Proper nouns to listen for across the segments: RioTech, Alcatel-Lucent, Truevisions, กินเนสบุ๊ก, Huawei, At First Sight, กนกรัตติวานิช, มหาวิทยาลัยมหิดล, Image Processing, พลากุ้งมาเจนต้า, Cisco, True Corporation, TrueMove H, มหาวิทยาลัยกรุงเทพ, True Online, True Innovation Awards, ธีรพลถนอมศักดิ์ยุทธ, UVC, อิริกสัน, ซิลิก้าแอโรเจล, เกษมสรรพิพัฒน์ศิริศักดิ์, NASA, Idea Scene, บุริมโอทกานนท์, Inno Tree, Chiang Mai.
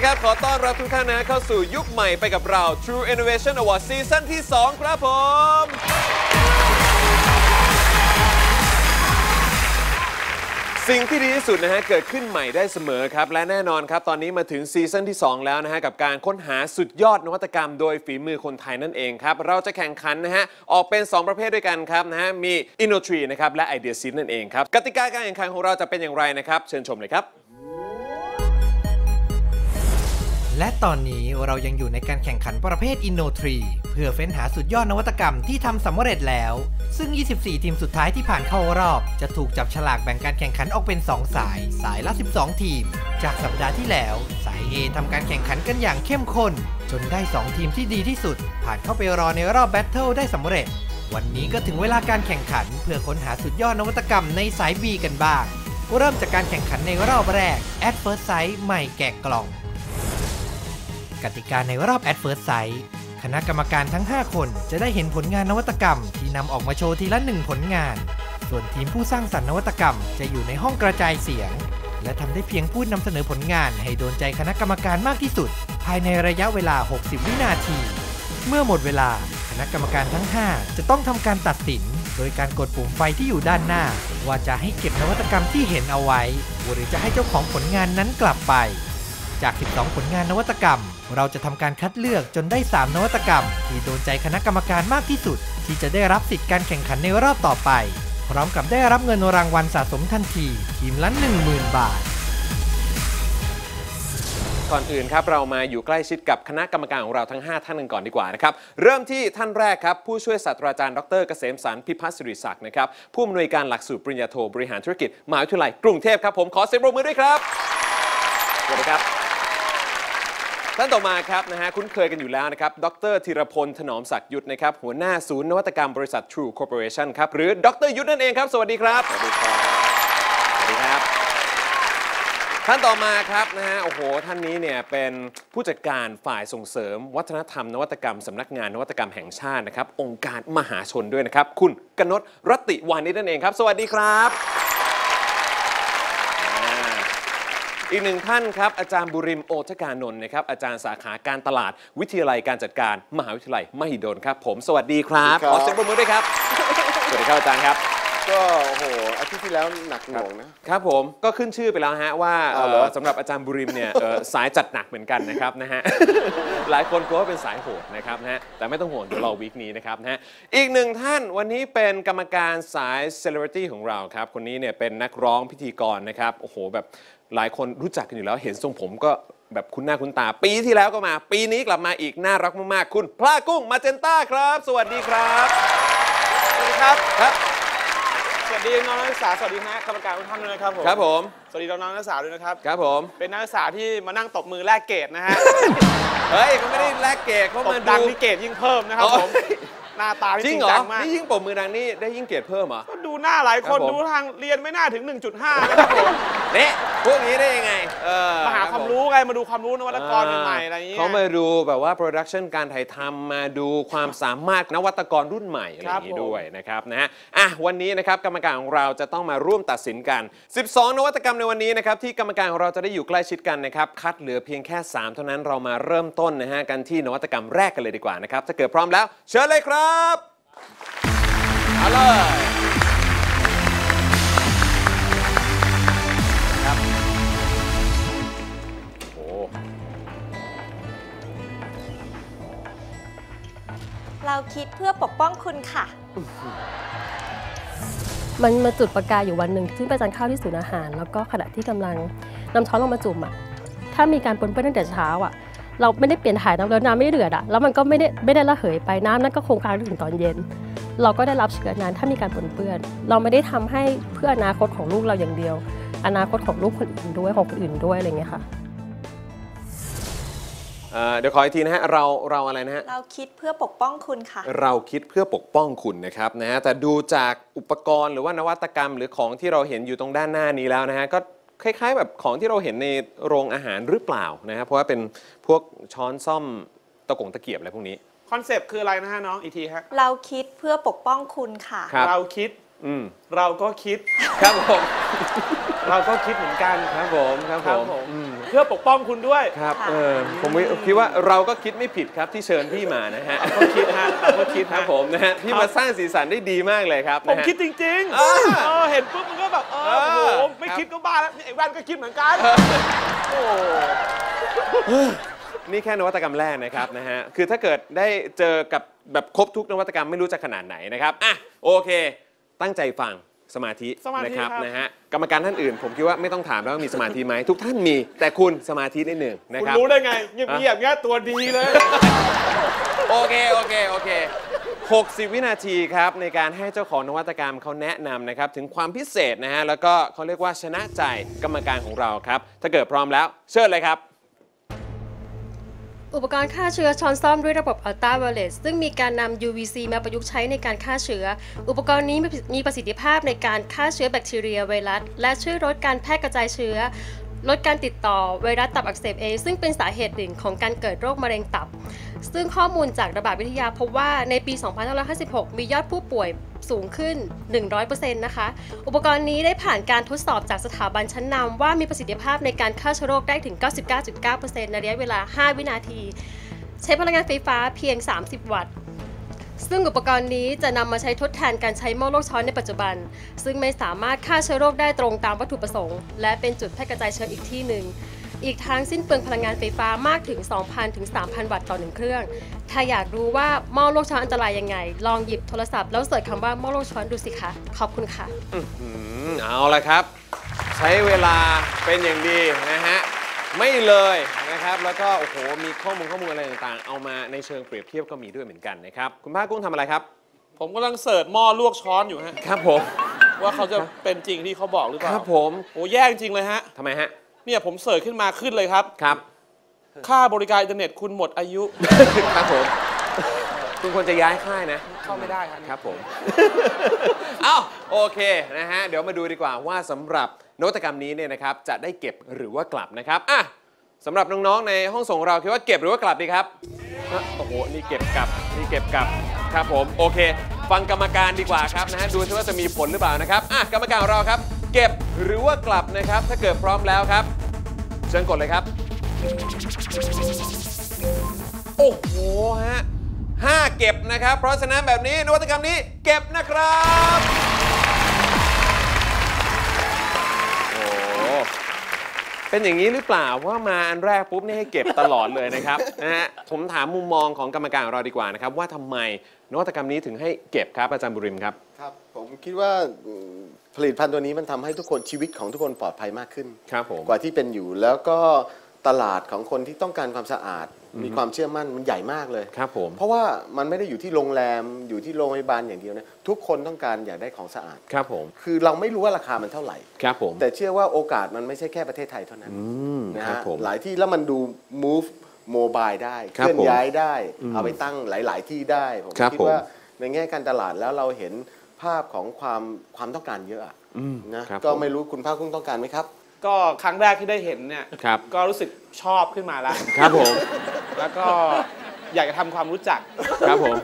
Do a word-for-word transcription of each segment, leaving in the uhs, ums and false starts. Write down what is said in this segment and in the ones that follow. วัสดีครับขอต้อนรับทุกท่านนะเข้าสู่ยุคใหม่ไปกับเรา True Innovation Awards ซีซั่นที่สองครับผมสิ่งที่ดีที่สุดนะฮะเกิดขึ้นใหม่ได้เสมอครับและแน่นอนครับตอนนี้มาถึงซีซั่นที่สองแล้วนะฮะกับการค้นหาสุดยอดนวัตกรรมโดยฝีมือคนไทยนั่นเองครับเราจะแข่งขันนะฮะออกเป็นสองประเภทด้วยกันครับนะฮะมี Inno Tree นะครับและ Idea Scene นั่นเองครับกติกาการแข่งขันของเราจะเป็นอย่างไรนะครับเชิญชมเลยครับและตอนนี้เรายังอยู่ในการแข่งขันประเภท Inno Tree เพื่อเฟ้นหาสุดยอดนวัตกรรมที่ทำสำเร็จแล้วซึ่งยี่สิบสี่ทีมสุดท้ายที่ผ่านเข้ารอบจะถูกจับฉลากแบ่งการแข่งขันออกเป็นสองสายสายละสิบสองทีมจากสัปดาห์ที่แล้วสาย A ทำการแข่งขันกันอย่างเข้มข้นจนได้สองทีมที่ดีที่สุดผ่านเข้าไปรอในรอบ Battle ได้สำเร็จวันนี้ก็ถึงเวลาการแข่งขันเพื่อค้นหาสุดยอดนวัตกรรมในสาย B กันบ้างเริ่มจากการแข่งขันในรอบแรก At First Sight ใหม่แกะกล่องกติกาในรอบ At First Sight คณะกรรมการทั้งห้าคนจะได้เห็นผลงานนวัตกรรมที่นำออกมาโชว์ทีละหนึ่งผลงานส่วนทีมผู้สร้างสรรค์นวัตกรรมจะอยู่ในห้องกระจายเสียงและทำได้เพียงพูดนำเสนอผลงานให้โดนใจคณะกรรมการมากที่สุดภายในระยะเวลาหกสิบวินาทีเมื่อหมดเวลาคณะกรรมการทั้งห้าจะต้องทำการตัดสินโดยการกดปุ่มไฟที่อยู่ด้านหน้าว่าจะให้เก็บนวัตกรรมที่เห็นเอาไว้หรือจะให้เจ้าของผลงานนั้นกลับไปจากสิบสองผลงานนวัตกรรมเราจะทำการคัดเลือกจนได้สามนวัตกรรมที่โดนใจคณะกรรมการมากที่สุดที่จะได้รับสิทธิ์การแข่งขันในรอบต่อไปพร้อมกับได้รับเงินรางวัลสะสมทันทีทีมละ หนึ่งหมื่น บาทก่อนอื่นครับเรามาอยู่ใกล้ชิดกับคณะกรรมการของเราทั้งห้าท่านกันก่อนดีกว่านะครับเริ่มที่ท่านแรกครับผู้ช่วยศาสตราจารย์ดร.เกษมสรรพิพัฒน์ศิริศักดิ์นะครับผู้อำนวยการหลักสูตรปริญญาโทบริหารธุรกิจมหาวิทยาลัยกรุงเทพครับผมขอเสียงปรบมือด้วยครับสวัสดีครับท่านต่อมาครับนะฮะคุ้นเคยกันอยู่แล้วนะครับดร.ธีรพลถนอมศักดิ์ยุทธนะครับหัวหน้าศูนย์นวัตกรรมบริษัท True Corporation ครับหรือดร.ยุทธนั่นเองครับสวัสดีครับสวัสดีครับสวัสดีครับท่านต่อมาครับนะฮะโอ้โหท่านนี้เนี่ยเป็นผู้จัดการฝ่ายส่งเสริมวัฒนธรรมนวัตกรรมสำนักงานนวัตกรรมแห่งชาตินะครับองค์การมหาชนด้วยนะครับคุณกนกรัตติวานิชนั่นเองครับสวัสดีครับอีกหนึ่งท่านครับอาจารย์บุริมโอทกานนท์นะครับอาจารย์สาขาการตลาดวิทยาลัยการจัดการมหาวิทยาลัยมหิดลครับผมสวัสดีครับขอเสียงปรบมือด้วยครับสวัสดีครับอาจารย์ครับก็โอ้โหอาทิตย์ที่แล้วหนักหน่วงนะครับผมก็ขึ้นชื่อไปแล้วฮะว่าสำหรับอาจารย์บุริมเนี่ยสายจัดหนักเหมือนกันนะครับนะฮะหลายคนกลัวว่าเป็นสายโหดนะครับนะฮะแต่ไม่ต้องห่วงเดี๋ยวรอวีคนี้นะครับนะฮะอีกหนึ่งท่านวันนี้เป็นกรรมการสายเซเลบริตี้ของเราครับคนนี้เนี่ยเป็นนักร้องพิธีกรนะครับโอ้โหแบบหลายคนรู้จักกันอยู่แล้วเห็นทรงผมก็แบบคุ้นหน้าคุ้นตาปีที่แล้วก็มาปีนี้กลับมาอีกน่ารักมากๆคุณพลากุ้งมาเจนต้าครับสวัสดีครับสวัสดีครับครับสวัสดีน้องนักศึกษาสวัสดีนะกรรมการทุกท่านด้วยนะครับผมครับผมสวัสดีน้องนักศึกษาด้วยนะครับครับผมเป็นนักศึกษาที่มานั่งตบมือแลกเกรดนะฮะเฮ้ยเขาไม่ได้แลกเกรดเขามาดังที่เกรดยิ่งเพิ่มนะครับผมหน้าตาจริงจังมากนี่ยิ่งปรบมือดังนี่ได้ยิ่งเกรดเพิ่มเหรอดูหน้าหลายคนดูทางเรียนไม่น่าถึง หนึ่งจุดห้า นะครับผมเนี่ยพวกนี้ได้ยังไงมาหาความรู้ไงมาดูความรู้นวัตกรใหม่ๆอะไรอย่างเงี้ยเขามาดูแบบว่าโปรดักชันการถ่ายทำมาดูความสามารถนวัตกรรุ่นใหม่อะไรอย่างงี้ด้วยนะครับนะฮะอ่ะวันนี้นะครับกรรมการของเราจะต้องมาร่วมตัดสินกันสิบสองนวัตกรรมในวันนี้นะครับที่กรรมการของเราจะได้อยู่ใกล้ชิดกันนะครับคัดเหลือเพียงแค่สามเท่านั้นเรามาเริ่มต้นนะฮะกันที่นวัตกรรมแรกกันเลยดีกว่านะครับถ้าเกิดพร้อมแล้วเชิญเลยครับเอาเลยครับโอ้เราคิดเพื่อปกป้องคุณค่ะมันมาจุดประกายอยู่วันหนึ่งที่ไปทานข้าวที่ศูนย์อาหารแล้วก็ขณะที่กำลังนำช้อนลงมาจุ่มอ่ะถ้ามีการปนเปื้อนตั้งแต่เช้าอ่ะเราไม่ได้เปลี่ยนถ่ายน้ำแล้วน้ำไม่เดือดอะแล้วมันก็ไม่ได้ไม่ได้ระเหยไปน้ำนั่นก็คงค้างถึงตอนเย็นเราก็ได้รับเชื้อนั้นถ้ามีการปนเปื้อนเราไม่ได้ทำให้เพื่ออนาคตของลูกเราอย่างเดียวอนาคตของลูกคนอื่นด้วยของคนอื่นด้วยอะไรเงี้ยค่ะเดี๋ยวขออีกทีนะฮะเราเราอะไรนะฮะเราคิดเพื่อปกป้องคุณค่ะเราคิดเพื่อปกป้องคุณนะครับนะฮะแต่ดูจากอุปกรณ์หรือว่านวัตกรรมหรือของที่เราเห็นอยู่ตรงด้านหน้านี้แล้วนะฮะก็คล้ายๆแบบของที่เราเห็นในโรงอาหารหรือเปล่านะครับเพราะว่าเป็นพวกช้อนซ่อมตะกงตะเกียบอะไรพวกนี้คอนเซปต์คืออะไรนะฮะน้องอีกทีฮะเราคิดเพื่อปกป้องคุณค่ะเราคิดอืมเราก็คิดครับผมเราก็คิดเหมือนกันครับผมครับผม เพื่อปกป้องคุณด้วยครับเออผมคิดว่าเราก็คิดไม่ผิดครับที่เชิญพี่มานะฮะก็คิดฮะก็คิดครับผมนะฮะพี่มาสร้างสีสันได้ดีมากเลยครับผมคิดจริงๆเออเห็นปุ๊บมันก็แบบเออโอ้โหไม่คิดก็บ้าแล้วไอ้วันก็คิดเหมือนกันโอ้นี่แค่นวัตกรรมแรกนะครับนะฮะคือถ้าเกิดได้เจอกับแบบครบทุกนวัตกรรมไม่รู้จะขนาดไหนนะครับอ่ะโอเคตั้งใจฟังสมาธินะครับนะฮะกรรมการท่านอื่นผมคิดว่าไม่ต้องถามแล้วว่ามีสมาธิไหมทุกท่านมีแต่คุณสมาธิได้หนึ่งนะครับคุณรู้ได้ไงเงียบเงียบเงี้ยตัวดีเลยโอเคโอเคโอเคหกสิบวินาทีครับในการให้เจ้าของนวัตกรรมเขาแนะนำนะครับถึงความพิเศษนะฮะแล้วก็เขาเรียกว่าชนะใจกรรมการของเราครับถ้าเกิดพร้อมแล้วเชิญเลยครับอุปกรณ์ฆ่าเชื้อช้อนซ่อมด้วยระบบอัลตราไวเลสซึ่งมีการนำ ยู วี ซี มาประยุกต์ใช้ในการฆ่าเชื้ออุปกรณ์นี้มีประสิทธิภาพในการฆ่าเชื้อแบคทีเรียไวรัสและช่วยลดการแพร่กระจายเชื้อลดการติดต่อไวรัสตับอักเสบเอซึ่งเป็นสาเหตุหนึ่งของการเกิดโรคมะเร็งตับซึ่งข้อมูลจากระบาดวิทยาพบว่าในปี สองพันห้าร้อยห้าสิบหก มียอดผู้ป่วยสูงขึ้น หนึ่งร้อยเปอร์เซ็นต์ นะคะอุปกรณ์นี้ได้ผ่านการทดสอบจากสถาบันชั้นนำว่ามีประสิทธิภาพในการฆ่าเชื้อโรคได้ถึง เก้าสิบเก้าจุดเก้าเปอร์เซ็นต์ ในระยะเวลา ห้า วินาทีใช้พลังงานไฟฟ้าเพียง สามสิบ วัตต์ซึ่งอุปกรณ์นี้จะนำมาใช้ทดแทนการใช้หม้อโลกช้อนในปัจจุบันซึ่งไม่สามารถฆ่าเชื้อโรคได้ตรงตามวัตถุประสงค์และเป็นจุดแพร่กระจายเชื้ออีกที่หนึ่งอีกทั้งสิ้นเปลืองพลังงานไฟฟ้ามากถึง สองพัน ถึง สามพัน วัตต์ต่อหนึ่งเครื่องถ้าอยากรู้ว่าหม้อโลกช้อนอันตรายยังไงลองหยิบโทรศัพท์แล้วเสิร์ชคำว่าหม้อโลกช้อนดูสิคะขอบคุณค่ะเอาละครับใช้เวลาเป็นอย่างดีนะฮะไม่เลยนะครับแล้วก็โอ้โหมีข้อมูลข้อมูลอะไรต่างๆเอามาในเชิงเปรียบเทียบก็มีด้วยเหมือนกันนะครับคุณภาคกุ้งทำอะไรครับผมกำลังเสิร์ชหม้อลวกช้อนอยู่ฮะครับผมว่าเขาจะเป็นจริงที่เขาบอกหรือเปล่าครับผมโอ้แย่จริงเลยฮะทำไมฮะเนี่ยผมเสิร์ชขึ้นมาขึ้นเลยครับครับค่าบริการอินเทอร์เน็ตคุณหมดอายุครับผมคุณควรจะย้ายค่ายนะเข้าไม่ได้ครับครับผมเอ้าโอเคนะฮะเดี๋ยวมาดูดีกว่าว่าสำหรับนวัตกรรมนี้เนี่ยนะครับจะได้เก็บหรือว่ากลับนะครับอ่ะสำหรับน้องๆในห้องส่งเราคิดว่าเก็บหรือว่ากลับดีครับโอ้โหนี่เก็บกลับนี่เก็บกลับครับผมโอเคฟังกรรมการดีกว่าครับนะฮะดูซิว่าจะมีผลหรือเปล่านะครับอ่ะกรรมการของเราครับเก็บหรือว่ากลับนะครับถ้าเกิดพร้อมแล้วครับเชิญกดเลยครับโอ้โหฮะห้าเก็บนะครับเพราะฉะนั้นแบบนี้นวัตกรรมนี้เก็บนะครับเป็นอย่างนี้หรือเปล่าว่ามาอันแรกปุ๊บนี่ให้เก็บตลอดเลยนะครับนะฮะผมถามมุมมองของกรรมการของเราดีกว่านะครับว่าทำไมนวัตกรรมนี้ถึงให้เก็บครับอาจารย์บุริมครับครับผมคิดว่าผลิตภัณฑ์ตัวนี้มันทำให้ทุกคนชีวิตของทุกคนปลอดภัยมากขึ้นครับผมกว่าที่เป็นอยู่แล้วก็ตลาดของคนที่ต้องการความสะอาดมีความเชื่อมั่นมันใหญ่มากเลยครับผมเพราะว่ามันไม่ได้อยู่ที่โรงแรมอยู่ที่โรงพยาบาลอย่างเดียวนะทุกคนต้องการอยากได้ของสะอาดครับผมคือเราไม่รู้ว่าราคามันเท่าไหร่ครับผมแต่เชื่อว่าโอกาสมันไม่ใช่แค่ประเทศไทยเท่านั้นนะฮะหลายที่แล้วมันดู move mobile ได้เคลื่อนย้ายได้เอาไปตั้งหลายๆที่ได้ผมคิดว่าในแง่การตลาดแล้วเราเห็นภาพของความความต้องการเยอะนะก็ไม่รู้คุณภาคกุ้งต้องการไหมครับก็ครั้งแรกที่ได้เห็นเนี่ยก็รู้สึกชอบขึ้นมาแล้วครับผมแล้วก็อยากจะทำความรู้จักครับผม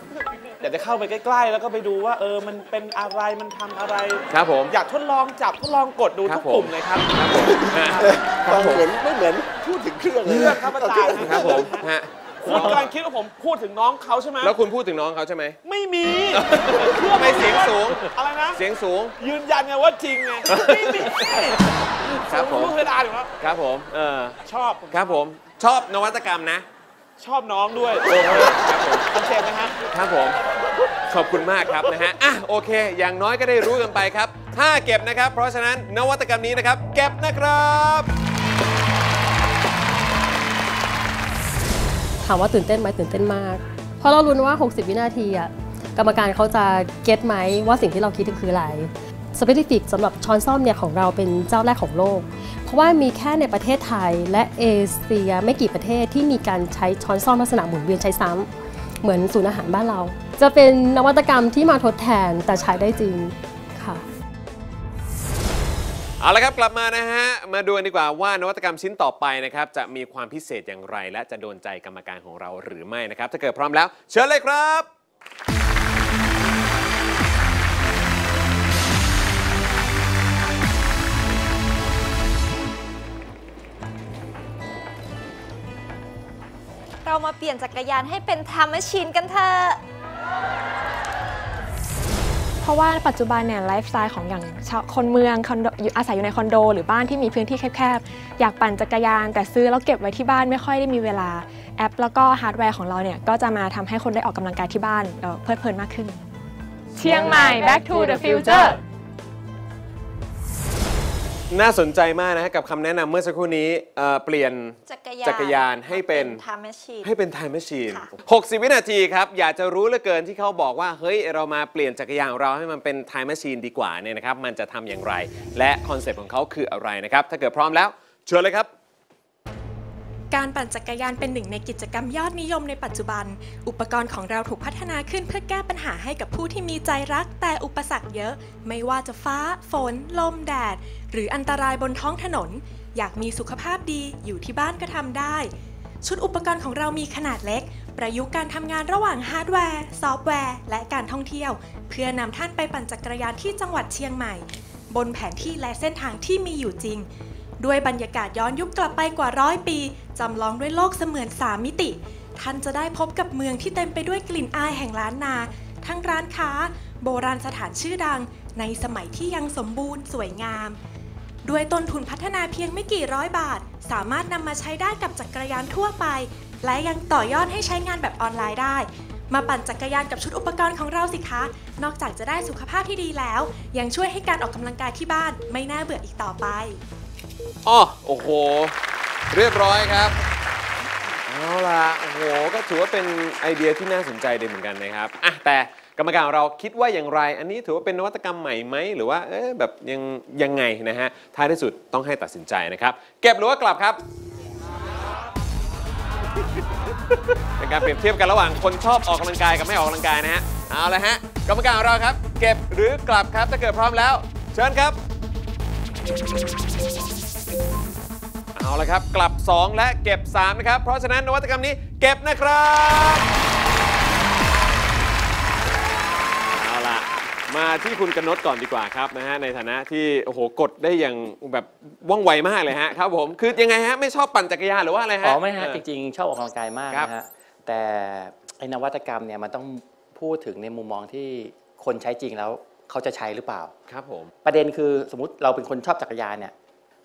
อยากจะเข้าไปใกล้ๆแล้วก็ไปดูว่าเออมันเป็นอะไรมันทำอะไรครับผมอยากทดลองจับทดลองกดดูทุกปุ่มเลยครับครับผมเหมือนไม่เหมือนพูดถึงเครื่องเลยครับอาจารย์ครับผมฮะคุณกำลังคิดว่าผมพูดถึงน้องเขาใช่ไหมแล้วคุณพูดถึงน้องเขาใช่ไหมไม่มีเพื่อไม่เสียงสูงอะไรนะเสียงสูงยืนยันไงว่าจริงไงไม่มีครับผมเวลาหรือเปล่าครับผมเออชอบครับผมชอบนวัตกรรมนะชอบน้องด้วยโอ้โหขอบคุณนะฮะครับผมขอบคุณมากครับนะฮะอ่ะโอเคอย่างน้อยก็ได้รู้กันไปครับถ้าเก็บนะครับเพราะฉะนั้นนวัตกรรมนี้นะครับเก็บนะครับถามว่าตื่นเต้นไหมตื่นเต้นมากเพราะเราลุ้นว่าหกสิบวินาทีอ่ะกรรมการเขาจะเก็ตไหมว่าสิ่งที่เราคิดคืออะไรสเปซิฟิกสำหรับช้อนซ่อมเนี่ยของเราเป็นเจ้าแรกของโลกเพราะว่ามีแค่ในประเทศไทยและเอเชียไม่กี่ประเทศที่มีการใช้ช้อนซ่อมลักษณะหมุนเวียนใช้ซ้ำเหมือนศูนย์อาหารบ้านเราจะเป็นนวัตกรรมที่มาทดแทนแต่ใช้ได้จริงค่ะเอาละครับกลับมานะฮะมาดูกันดีกว่าว่านวัตกรรมชิ้นต่อไปนะครับจะมีความพิเศษอย่างไรและจะโดนใจกรรมการของเราหรือไม่นะครับถ้าเกิดพร้อมแล้วเชิญเลยครับ เรามาเปลี่ยนจักรยานให้เป็นไทม์แมชชีนกันเถอะเพราะว่าปัจจุบันเนี่ยไลฟ์สไตล์ของอย่างคนเมืองอาศัยอยู่ในคอนโดหรือบ้านที่มีพื้นที่แคบๆอยากปั่นจักรยานแต่ซื้อแล้วเก็บไว้ที่บ้านไม่ค่อยได้มีเวลาแอปแล้วก็ฮาร์ดแวร์ของเราเนี่ยก็จะมาทำให้คนได้ออกกำลังกายที่บ้านเพลิดเพลินมากขึ้นเชียงใหม่ back to the future น่าสนใจมากนะกับคำแนะนำเมื่อสักครู่นี้เปลี่ยนจักรยานให้เป็นให้เป็นไทม์แมชชีนหกสิบวินาทีครับอยากจะรู้เหลือเกินที่เขาบอกว่าเฮ้ยเรามาเปลี่ยนจักรยานของเราให้มันเป็นไทม์แมชชีนดีกว่าเนี่ยนะครับมันจะทำอย่างไรและคอนเซ็ปต์ของเขาคืออะไรนะครับถ้าเกิดพร้อมแล้วเชิญเลยครับการปั่นจักรยานเป็นหนึ่งในกิจกรรมยอดนิยมในปัจจุบันอุปกรณ์ของเราถูกพัฒนาขึ้นเพื่อแก้ปัญหาให้กับผู้ที่มีใจรักแต่อุปสรรคเยอะไม่ว่าจะฟ้าฝนลมแดดหรืออันตรายบนท้องถนนอยากมีสุขภาพดีอยู่ที่บ้านก็ทำได้ชุดอุปกรณ์ของเรามีขนาดเล็กประยุกต์การทำงานระหว่างฮาร์ดแวร์ซอฟต์แวร์และการท่องเที่ยวเพื่อนำท่านไปปั่นจักรยานที่จังหวัดเชียงใหม่บนแผนที่และเส้นทางที่มีอยู่จริงด้วยบรรยากาศย้อนยุคกลับไปกว่าร้อยปีจำลองด้วยโลกเสมือนสามมิติท่านจะได้พบกับเมืองที่เต็มไปด้วยกลิ่นอายแห่งล้านนาทั้งร้านค้าโบราณสถานชื่อดังในสมัยที่ยังสมบูรณ์สวยงามด้วยต้นทุนพัฒนาเพียงไม่กี่ร้อยบาทสามารถนำมาใช้ได้กับจักรยานทั่วไปและยังต่อยอดให้ใช้งานแบบออนไลน์ได้มาปั่นจักรยานกับชุดอุปกรณ์ของเราสิคะนอกจากจะได้สุขภาพที่ดีแล้วยังช่วยให้การออกกำลังกายที่บ้านไม่น่าเบื่ออีกต่อไปอ๋อโอ้โหเรียบร้อยครับเอาล่ะโอ้โหก็ถือว่าเป็นไอเดียที่น่าสนใจดีเหมือนกันนะครับอ่ะแต่กรรมการของเราคิดว่าอย่างไรอันนี้ถือว่าเป็นนวัตกรรมใหม่ไหมหรือว่าเอ๊ะแบบยังยังไงนะฮะท้ายที่สุดต้องให้ตัดสินใจนะครับเก็บหรือว่ากลับครับเป็นการเปรียบเทียบกันระหว่างคนชอบออกกำลังกายกับไม่ออกกำลังกายนะฮะเอาละฮะกรรมการของเราครับเก็บหรือกลับครับถ้าเกิดพร้อมแล้วเชิญครับเอาละครับกลับสองและเก็บสามนะครับเพราะฉะนั้นนวัตกรรมนี้เก็บนะครับเอาละมาที่คุณกนกก่อนดีกว่าครับนะฮะในฐานะที่โอ้โหกดได้อย่างแบบว่องไวมากเลยฮะครับผมคือยังไงฮะไม่ชอบปั่นจักรยานหรือว่าอะไรฮะอ๋อไม่ฮะจริงๆชอบออกกำลังกายมากนะฮะแต่ไอ้นวัตกรรมเนี่ยมันต้องพูดถึงในมุมมองที่คนใช้จริงแล้วเขาจะใช้หรือเปล่าครับผมประเด็นคือสมมุติเราเป็นคนชอบจักรยานเนี่ย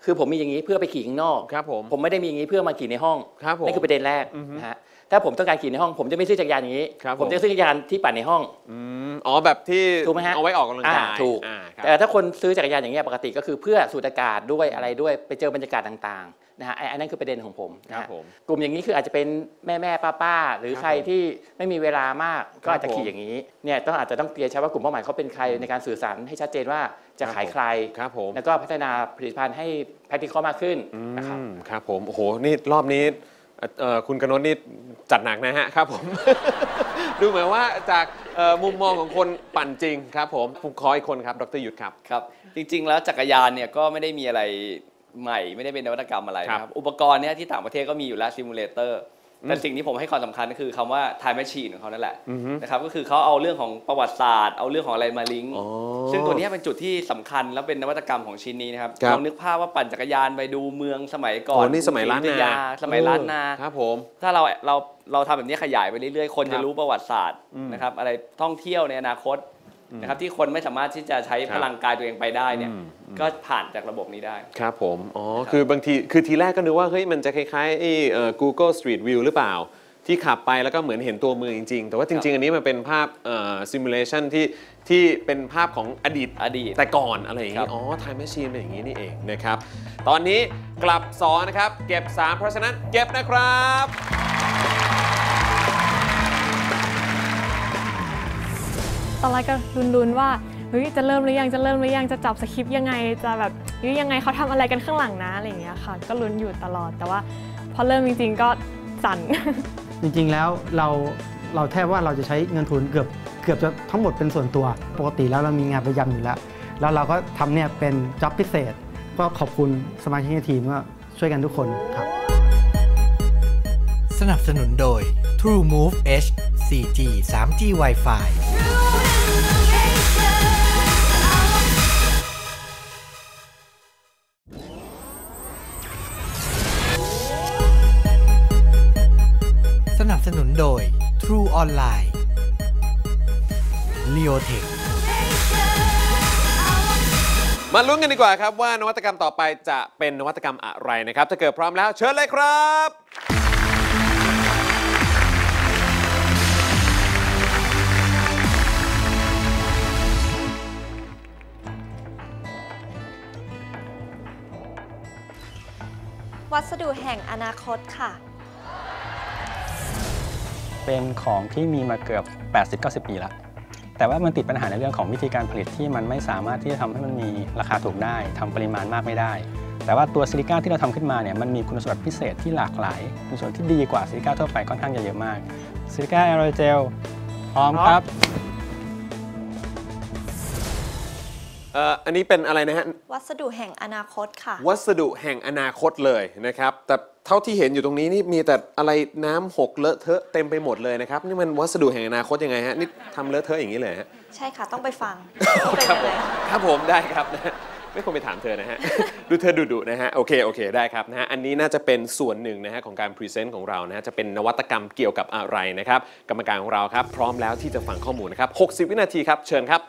คือผมมีอย่างนี้เพื่อไปขี่ข้างนอกครับผมผมไม่ได้มีอย่างนี้เพื่อมาขี่ในห้องนี่คือประเด็นแรกนะฮะถ้าผมต้องการขี่ในห้องผมจะไม่ซื้อจักรยานอย่างนี้ผมจะซื้อจักรยานที่ปั่นในห้องอ๋อแบบที่เอาไว้ออกกำลังกายถูกแต่ถ้าคนซื้อจักรยานอย่างนี้ปกติก็คือเพื่อสูดอากาศด้วยอะไรด้วยไปเจอบรรยากาศต่างๆนะฮะอันนั้นคือประเด็นของผมนะกลุ่มอย่างนี้คืออาจจะเป็นแม่แม่ป้าป้าหรือใครที่ไม่มีเวลามากก็อาจจะขี่อย่างนี้เนี่ยต้องอาจจะต้องเคลียร์ชัดว่ากลุ่มเป้าหมายเขาเป็นใครในการสื่อสารให้ชัดเจนว่าจะขายใครแล้วก็พัฒนาผลิตภัณฑ์ให้แพคที่เข้ามากขึ้นนะครับครับผมโอ้โหนี่รอบนี้คุณกนกนี่จัดหนักนะฮะครับผมดูเหมือนว่าจากมุมมองของคนปั่นจริงครับผมผมขออีกคนครับดร.ยุทธครับครับจริงๆแล้วจักรยานเนี่ยก็ไม่ได้มีอะไรใหม่ไม่ได้เป็นนวัตกรรมอะไรนะครับอุปกรณ์เนี่ยที่ต่างประเทศก็มีอยู่แล้วซิมูเลเตอร์แต่สิ่งที่ผมให้ความสำคัญก็คือคำว่าไทม์แมชชีนของเขานั่นแหละนะครับก็คือเขาเอาเรื่องของประวัติศาสตร์เอาเรื่องของอะไรมาลิงก์ซึ่งตัวนี้เป็นจุดที่สำคัญและเป็นนวัตกรรมของชิ้นนี้นะครับลองนึกภาพว่าปั่นจักรยานไปดูเมืองสมัยก่อนนี่สมัยล้านนาสมัยล้านนาครับผมถ้าเราเราเราทำแบบนี้ขยายไปเรื่อยๆคนจะรู้ประวัติศาสตร์นะครับอะไรท่องเที่ยวในอนาคตนะครับที่คนไม่สามารถที่จะใช้พลังกายตัวเองไปได้เนี่ยก็ผ่านจากระบบนี้ได้ครับผมอ๋อคือบางทีคือทีแรกก็นึกว่าเฮ้ยมันจะคล้ายๆไอ้ Google Street View หรือเปล่าที่ขับไปแล้วก็เหมือนเห็นตัวเมืองจริงๆแต่ว่าจริงๆอันนี้มันเป็นภาพซิมูเลชันที่ที่เป็นภาพของอดีตอดีตแต่ก่อนอะไรอย่างนี้อ๋อไทม์แมชชีนเป็นอย่างนี้นี่เองนะครับตอนนี้กลับสองนะครับเก็บสามเพราะฉะนั้นเก็บนะครับตอนแรกก็ลุ้นๆว่าเฮ้ยจะเริ่มหรือยังจะเริ่มหรือยังจะจับสคริปต์ยังไงจะแบบเฮ้ยยังไงเขาทำอะไรกันข้างหลังนะอะไรอย่างเงี้ยค่ะก็ลุ้นอยู่ตลอดแต่ว่าพอเริ่มจริงๆก็สั่นจริงๆแล้วเราเราแทบว่าเราจะใช้เงินทุนเกือบเกือบจะทั้งหมดเป็นส่วนตัวปกติแล้วเรามีงานประจำอยู่แล้วแล้วเราก็ทำเนี่ยเป็นจ็อบพิเศษก็ขอบคุณสมาชิกทีมว่าช่วยกันทุกคนครับสนับสนุนโดย TrueMove H โฟร์จี ทรีจี Wi-Fiส Online RioTech มาลุ้นกันดีกว่าครับว่านวัตกรรมต่อไปจะเป็นนวัตกรรมอะไรนะครับถ้าเกิดพร้อมแล้วเชิญเลยครับวัสดุแห่งอนาคตค่ะเป็นของที่มีมาเกือบ แปดสิบถึงเก้าสิบ ปีแล้วแต่ว่ามันติดปัญหาในเรื่องของวิธีการผลิตที่มันไม่สามารถที่จะทำให้มันมีราคาถูกได้ทำปริมาณมากไม่ได้แต่ว่าตัวซิลิก้าที่เราทำขึ้นมาเนี่ยมันมีคุณสมบัติพิเศษที่หลากหลายคุณสมบัติที่ดีกว่าซิลิก้าทั่วไปค่อนข้างจะเยอะมากซิลิก้าแอโรเจลพร้อมครับอันนี้เป็นอะไรนะฮะวัสดุแห่งอนาคตค่ะวัสดุแห่งอนาคตเลยนะครับแต่เท่าที่เห็นอยู่ตรงนี้นี่มีแต่อะไรน้ำหกเลอะเทอะเต็มไปหมดเลยนะครับนี่มันวัสดุแห่งอนาคตยังไงฮะนี่ทำเลอะเทอะอย่างนี้เลยฮะใช่ค่ะต้องไปฟังครับผมครับผมได้ครับนะไม่ควรไปถามเธอนะฮะดูเธอดุๆนะฮะโอเคโอเคได้ครับนะฮะอันนี้น่าจะเป็นส่วนหนึ่งนะฮะของการพรีเซนต์ของเรานะฮะจะเป็นนวัตกรรมเกี่ยวกับอะไรนะครับกรรมการของเราครับพร้อมแล้วที่จะฟังข้อมูลนะครับหกสิบวินาทีครับเชิญครับ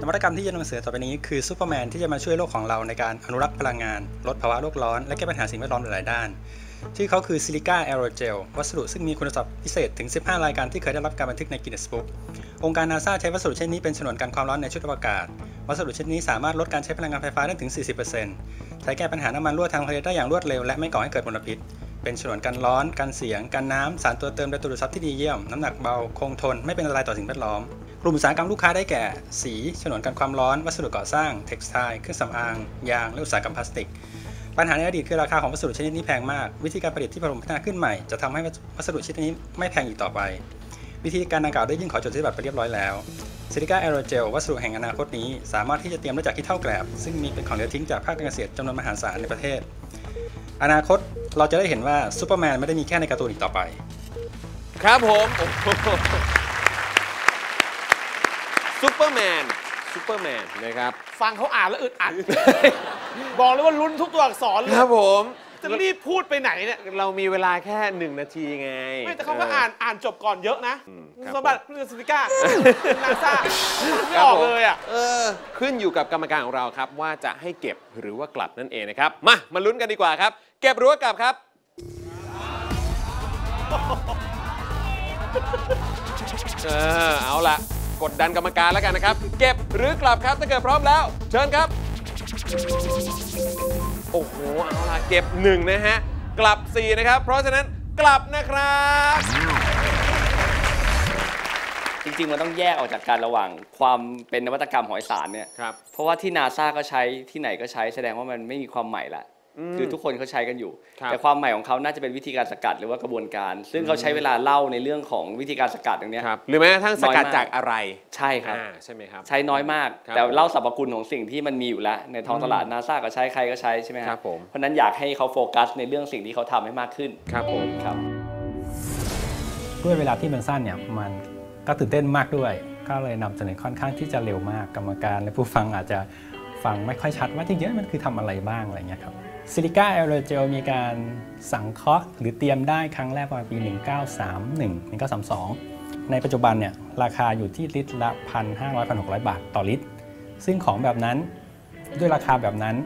นวัตกรรมที่จะนำเสนอต่อไปนี้คือซูเปอร์แมนที่จะมาช่วยโลกของเราในการอนุรักษ์พลังงานลดภาวะโลกร้อนและแก้ปัญหาสิ่งแวดล้อมหลายด้านที่เขาคือซิลิก้าแอโรเจลวัสดุซึ่งมีคุณสมบัติพิเศษถึงสิบห้ารายการที่เคยได้รับการบันทึกในกินเนสบุ๊กองค์การนาซาใช้วัสดุเช่นนี้เป็นฉนวนกันความร้อนในชุดอวกาศวัสดุเช่นนี้สามารถลดการใช้พลังงานไฟฟ้าได้ถึง สี่สิบเปอร์เซ็นต์ ใช้แก้ปัญหาน้ำมันรั่วทางทะเลได้อย่างรวดเร็วและไม่ก่อให้เกิดมลพิษเป็นฉนวนกันร้อนกันเสียงกันน้ำสารตัวเติมและตัวดูดซับที่ดีเยี่ยมน้ำหนักเบาคงทนไม่เป็นอันตรายต่อสิ่งแวดล้อมกลุ่มอุตสาหกรรมลูกค้าได้แก่สีฉนวนกันความร้อนวัสดุก่อสร้างเท็กซ์ไทล์เครื่องสำอางยางและอุตสาหกรรมพลาสติกปัญหาในอดีตคือราคาของวัสดุชนิดนี้แพงมากวิธีการผลิตที่พัฒนาขึ้นใหม่จะทำให้วัสดุชนิดนี้ไม่แพงอีกต่อไปวิธีการดังกล่าวได้ยื่นขอจดทะเบียนไปเรียบร้อยแล้วซิลิก้าแอโรเจลวัสดุแห่งอนาคตนี้สามารถที่จะเตรียมได้จากขี้เถ้าแกลบซึ่งมีเป็นของเหลือทิ้งจากภาคการเกษตรจำนวนมหาศาลในประเทศอนาคตเราจะได้เห็นว่าซูเปอร์แมนไม่ได้มีแค่ในการ์ตูนอีกต่อไปครับผมซูเปอร์แมนซูเปอร์แมนนะครับฟังเขาอ่านแล้วอึดอัด บอกเลยว่าลุ้นทุกตัวอักษรเลยครับผมจะรีบพูดไปไหนเนี่ยเรามีเวลาแค่หนึ่งนาทีไงไม่แต่เขาก็อ่านอ่านจบก่อนเยอะนะสมบัติเรื่องซิลิก้านาซาไม่ออกเลยอ่ะขึ้นอยู่กับกรรมการของเราครับว่าจะให้เก็บหรือว่ากลับนั่นเองนะครับมามาลุ้นกันดีกว่าครับเก็บหรือว่ากลับครับเออเอาละกดดันกรรมการแล้วกันนะครับเก็บหรือกลับครับถ้าเกิดพร้อมแล้วเชิญครับโอ้โหเอาล่ะเก็บหนึ่งนะฮะกลับสี่นะครับเพราะฉะนั้นกลับนะครับจริงๆมันต้องแยกออกจากกันระหว่างความเป็นนวัตกรรมหอยสารเนี่ยครับเพราะว่าที่ NASA ก็ใช้ที่ไหนก็ใช้แสดงว่ามันไม่มีความใหม่ละคือทุกคนเขาใช้กันอยู่แต่ความใหม่ของเขาน่าจะเป็นวิธีการสกัดหรือว่ากระบวนการซึ่งเขาใช้เวลาเล่าในเรื่องของวิธีการสกัดอย่างนี้หรือแม้กระทั่งสกัดจากอะไรใช่ครับใช่ไหมครับใช้น้อยมากแต่เล่าสรรพคุณของสิ่งที่มันมีอยู่แล้วในท้องตลาดนาซาก็ใช้ใครก็ใช้ใช่ไหมครับเพราะนั้นอยากให้เขาโฟกัสในเรื่องสิ่งที่เขาทำให้มากขึ้นครับผมครับด้วยเวลาที่มันสั้นเนี่ยมันก็ตื่นเต้นมากด้วยก็เลยนำเสนอค่อนข้างที่จะเร็วมากกรรมการและผู้ฟังอาจจะฟังไม่ค่อยชัดว่าจริงๆมันคือทำอะไรบ้างอะไรเงี้ยครับซิลิก้าแอโรเจลมีการสังเคราะห์หรือเตรียมได้ครั้งแรกประมาณปี หนึ่งเก้าสามหนึ่ง หนึ่งเก้าสามสอง ในปัจจุบันเนี่ยราคาอยู่ที่ลิตรละ หนึ่งพันห้าร้อยถึงหนึ่งพันหกร้อย บาทต่อลิตรซึ่งของแบบนั้นด้วยราคาแบบนั้น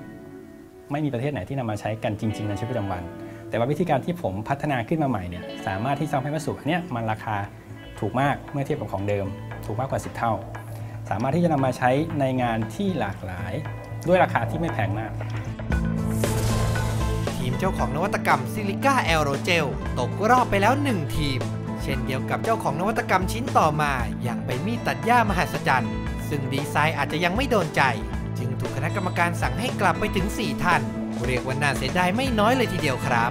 ไม่มีประเทศไหนที่นำมาใช้กันจริงๆในชีวิตประจำวันแต่ว่าวิธีการที่ผมพัฒนาขึ้นมาใหม่เนี่ยสามารถที่จะทำให้วัสดุเนี่ยมันราคาถูกมากเมื่อเทียบกับของเดิมถูกมากกว่าสิบเท่าสามารถที่จะนำมาใช้ในงานที่หลากหลายด้วยราคาที่ไม่แพงมากเจ้าของนวัตกรรมซิลิก้าแอโรเจลตกรอบไปแล้วหนึ่งทีมเช่นเดียวกับเจ้าของนวัตกรรมชิ้นต่อมาอย่างเป็นมีดตัดหญ้ามหัศจรรย์ซึ่งดีไซน์อาจจะยังไม่โดนใจจึงถูกคณะกรรมการสั่งให้กลับไปถึงสี่ท่านเรียกว่าน่าเสียดายไม่น้อยเลยทีเดียวครับ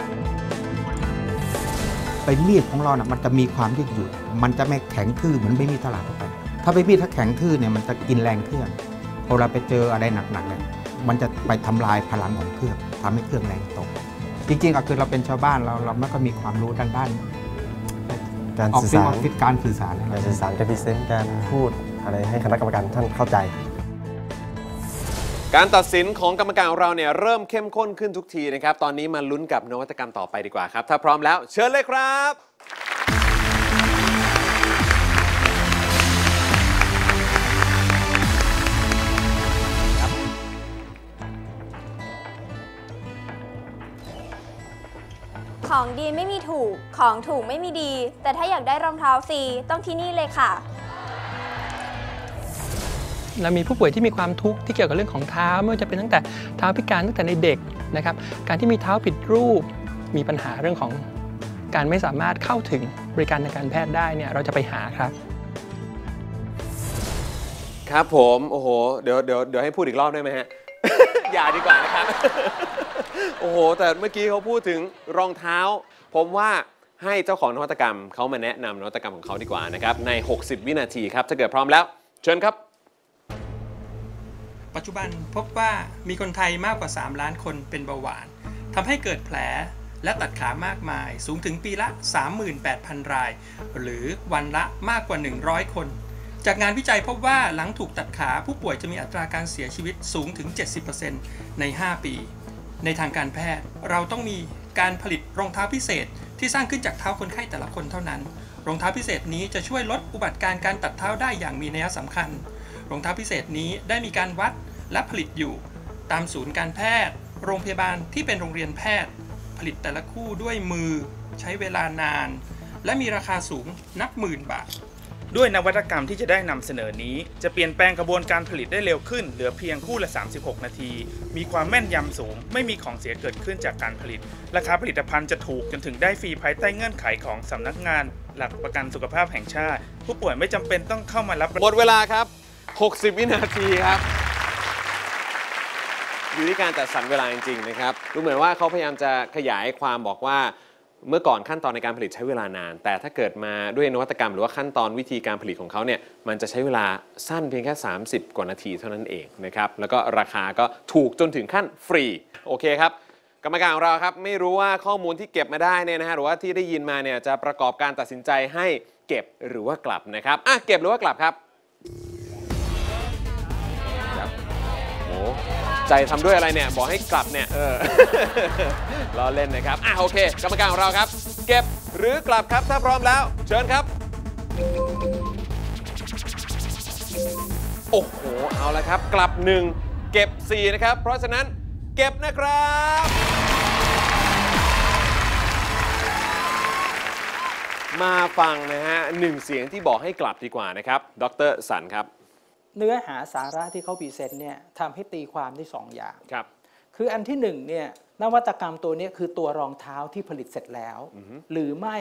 ใบมีดของเรานะมันจะมีความยืดหยุ่นมันจะไม่แข็งทื่อเหมือนใบมีดตลาดทั่วไปถ้าใบมีดถ้าแข็งทื่อเนี่ยมันจะกินแรงเครื่องพอเราไปเจออะไรหนักๆเนี่ยมันจะไปทำลายพลังของเครื่องทำให้เครื่องแรงตกจริงๆก็คือเราเป็นชาวบ้านเราเราไม่ก็มีความรู้ด้านด้านการสื่อสารการสื่อสารการสื่อสารการพิเศษการพูดอะไรให้คณะกรรมการท่านเข้าใจการตัดสินของกรรมการของเราเนี่ยเริ่มเข้มข้นขึ้นทุกทีนะครับตอนนี้มาลุ้นกับนวัตกรรมต่อไปดีกว่าครับถ้าพร้อมแล้วเชิญเลยครับ ของดีไม่มีถูกของถูกไม่มีดีแต่ถ้าอยากได้รองเท้าฟรีต้องที่นี่เลยค่ะเรามีผู้ป่วยที่มีความทุกข์ที่เกี่ยวกับเรื่องของเท้าไม่ว่าจะเป็นตั้งแต่เท้าพิการตั้งแต่ในเด็กนะครับการที่มีเท้าผิดรูปมีปัญหาเรื่องของการไม่สามารถเข้าถึงบริการทางการแพทย์ได้เนี่ยเราจะไปหาครับครับผมโอ้โหเดี๋ยวเดี๋ยวเดี๋ยวให้พูดอีกรอบได้ไหมฮะ อย่าดีกว่านะครับ โอ้โหแต่เมื่อกี้เขาพูดถึงรองเท้าผมว่าให้เจ้าของนวัตกรรมเขามาแนะนำนวัตกรรมของเขาดีกว่านะครับในหกสิบวินาทีครับถ้าเกิดพร้อมแล้วเชิญครับปัจจุบันพบว่ามีคนไทยมากกว่าสามล้านคนเป็นเบาหวานทำให้เกิดแผลและตัดขามากมายสูงถึงปีละ สามหมื่นแปดพัน รายหรือวันละมากกว่าหนึ่งร้อยคนจากงานวิจัยพบว่าหลังถูกตัดขาผู้ป่วยจะมีอัตราการเสียชีวิตสูงถึง เจ็ดสิบเปอร์เซ็นต์ ในห้าปีในทางการแพทย์เราต้องมีการผลิตรองเท้าพิเศษที่สร้างขึ้นจากเท้าคนไข้แต่ละคนเท่านั้นรองเท้าพิเศษนี้จะช่วยลดอุบัติการการตัดเท้าได้อย่างมีนัยสำคัญรองเท้าพิเศษนี้ได้มีการวัดและผลิตอยู่ตามศูนย์การแพทย์โรงพยาบาลที่เป็นโรงเรียนแพทย์ผลิตแต่ละคู่ด้วยมือใช้เวลานานและมีราคาสูงนับหมื่นบาทด้วยนวัตกรรมที่จะได้นำเสนอนี้จะเปลี่ยนแปลงกระบวนการผลิตได้เร็วขึ้นเหลือเพียงคู่ละสามสิบหกนาทีมีความแม่นยำสูงไม่มีของเสียเกิดขึ้นจากการผลิตราคาผลิตภัณฑ์จะถูกจนถึงได้ฟรีภายใต้เงื่อนไขของสำนักงานหลักประกันสุขภาพแห่งชาติผู้ป่วยไม่จำเป็นต้องเข้ามารับหมดเวลาครับหกสิบวินาทีครับอยู่ที่การจัดสรรเวลาจริงๆนะครับดูเหมือนว่าเขาพยายามจะขยายความบอกว่าเมื่อก่อนขั้นตอนในการผลิตใช้เวลานานแต่ถ้าเกิดมาด้วยนวัตกรรมหรือว่าขั้นตอนวิธีการผลิตของเขาเนี่ยมันจะใช้เวลาสั้นเพียงแค่สามสิบกว่านาทีเท่านั้นเองนะครับแล้วก็ราคาก็ถูกจนถึงขั้นฟรีโอเคครับกรรมการของเราครับไม่รู้ว่าข้อมูลที่เก็บมาได้เนี่ยนะฮะหรือว่าที่ได้ยินมาเนี่ยจะประกอบการตัดสินใจให้เก็บหรือว่ากลับนะครับอ่ะเก็บหรือว่ากลับครับใจทำด้วยอะไรเนี่ยบอกให้กลับเนี่ยเออล้อเล่นนะครับอ่ะโอเคกรรมการของเราครับเก็บหรือกลับครับถ้าพร้อมแล้วเชิญครับโอ้โหเอาละครับกลับหนึ่งเก็บสี่นะครับเพราะฉะนั้นเก็บนะครับมาฟังนะฮะหนึ่งเสียงที่บอกให้กลับดีกว่านะครับดร.สันครับเนื้อหาสาระที่เขาพรีเซนต์เนี่ยทำให้ตีความได้สองอย่างครับคืออันที่หนึ่งเนี่ยนวัตกรรมตัวนี้คือตัวรองเท้าที่ผลิตเสร็จแล้วหรือไม่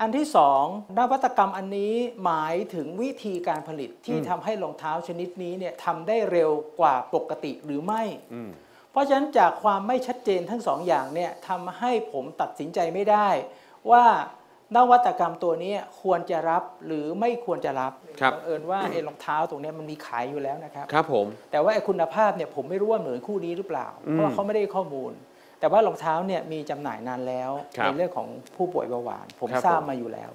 อันที่สองนวัตกรรมอันนี้หมายถึงวิธีการผลิตที่ทำให้รองเท้าชนิดนี้เนี่ยทำได้เร็วกว่าปกติหรือไม่เพราะฉะนั้นจากความไม่ชัดเจนทั้งสองอย่างเนี่ยทำให้ผมตัดสินใจไม่ได้ว่านวัตกรรมตัวนี้ควรจะรับหรือไม่ควรจะรับบังเอิญว่าไอ้รองเท้าตรงนี้มันมีขายอยู่แล้วนะครับครับผมแต่ว่าไอ้คุณภาพเนี่ยผมไม่รู้ว่าเหมือนคู่นี้หรือเปล่าเพราะเขาไม่ได้ข้อมูลแต่ว่ารองเท้าเนี่ยมีจำหน่ายนานแล้วในเรื่องของผู้ป่วยเบาหวานผมทราบมาอยู่แล้ว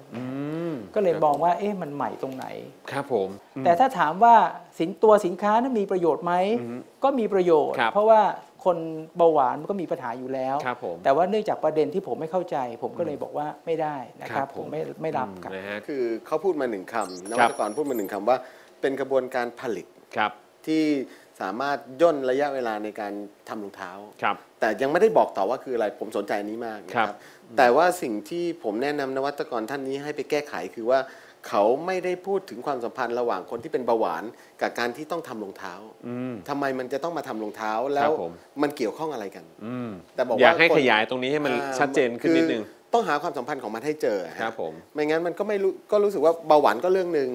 ก็เลยมองว่าเอ๊ะมันใหม่ตรงไหนครับผมแต่ถ้าถามว่าสินตัวสินค้านั้นมีประโยชน์ไหมก็มีประโยชน์เพราะว่าคนเบาหวานมันก็มีปัญหาอยู่แล้วแต่ว่าเนื่องจากประเด็นที่ผมไม่เข้าใจผมก็เลยบอกว่าไม่ได้นะครับผมไม่ไม่รับครับคือเขาพูดมาหนึ่งคำนวัตกรพูดมาหนึ่งคำว่าเป็นกระบวนการผลิตที่สามารถย่นระยะเวลาในการทำรองเท้าแต่ยังไม่ได้บอกต่อว่าคืออะไรผมสนใจนี้มากนะครับแต่ว่าสิ่งที่ผมแนะนำนวัตกรท่านนี้ให้ไปแก้ไขคือว่าเขาไม่ได้พูดถึงความสัมพันธ์ระหว่างคนที่เป็นเบาหวานกับการที่ต้องทำรองเท้าทำไมมันจะต้องมาทำรองเท้าแล้วมันเกี่ยวข้องอะไรกันแต่บอกว่าอยากให้ขยายตรงนี้ให้มันชัดเจนขึ้นนิดนึงต้องหาความสัมพันธ์ของมันให้เจอครับผมไม่งั้นมันก็ไม่รู้ก็รู้สึกว่าเบาหวานก็เรื่องหนึ่ง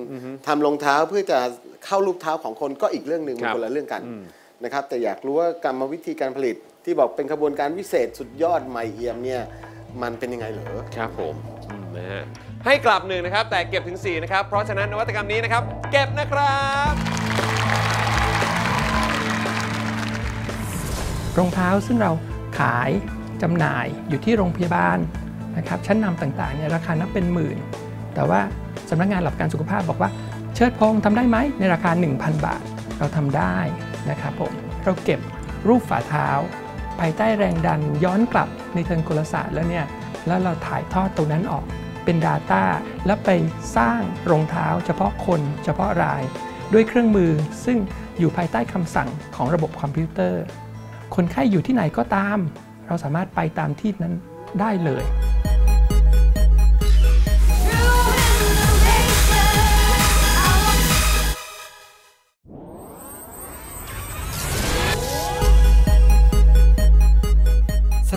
ทำรองเท้าเพื่อจะเข้ารูปเท้าของคนก็อีกเรื่องหนึ่งมันคนละเรื่องกันนะครับแต่อยากรู้ว่ากรรมวิธีการผลิตที่บอกเป็นกระบวนการวิเศษสุดยอดใหม่เอี่ยมเนี่ยมันเป็นยังไงเหรอครับผมนะฮะให้กลับหนึ่งนะครับแต่เก็บถึงสี่นะครับเพราะฉะนั้นนวัตกรรมนี้นะครับเก็บนะครับรองเท้าซึ่งเราขายจำหน่ายอยู่ที่โรงพยาบาลนะครับชั้นนำต่างๆเนี่ยราคานับเป็นหมื่นแต่ว่าสำนักงานหลักประกันสุขภาพบอกว่าเชิดพงทำได้ไหมในราคา หนึ่งพันบาทเราทำได้นะครับผมเราเก็บรูปฝ่าเท้าภายใต้แรงดันย้อนกลับในเชิงกลศาสตร์แล้วเนี่ยแล้วเราถ่ายทอดตรงนั้นออกเป็น Data แล้วไปสร้างรองเท้าเฉพาะคนเฉพาะรายด้วยเครื่องมือซึ่งอยู่ภายใต้คำสั่งของระบบคอมพิวเตอร์คนไข้อยู่ที่ไหนก็ตามเราสามารถไปตามที่นั้นได้เลย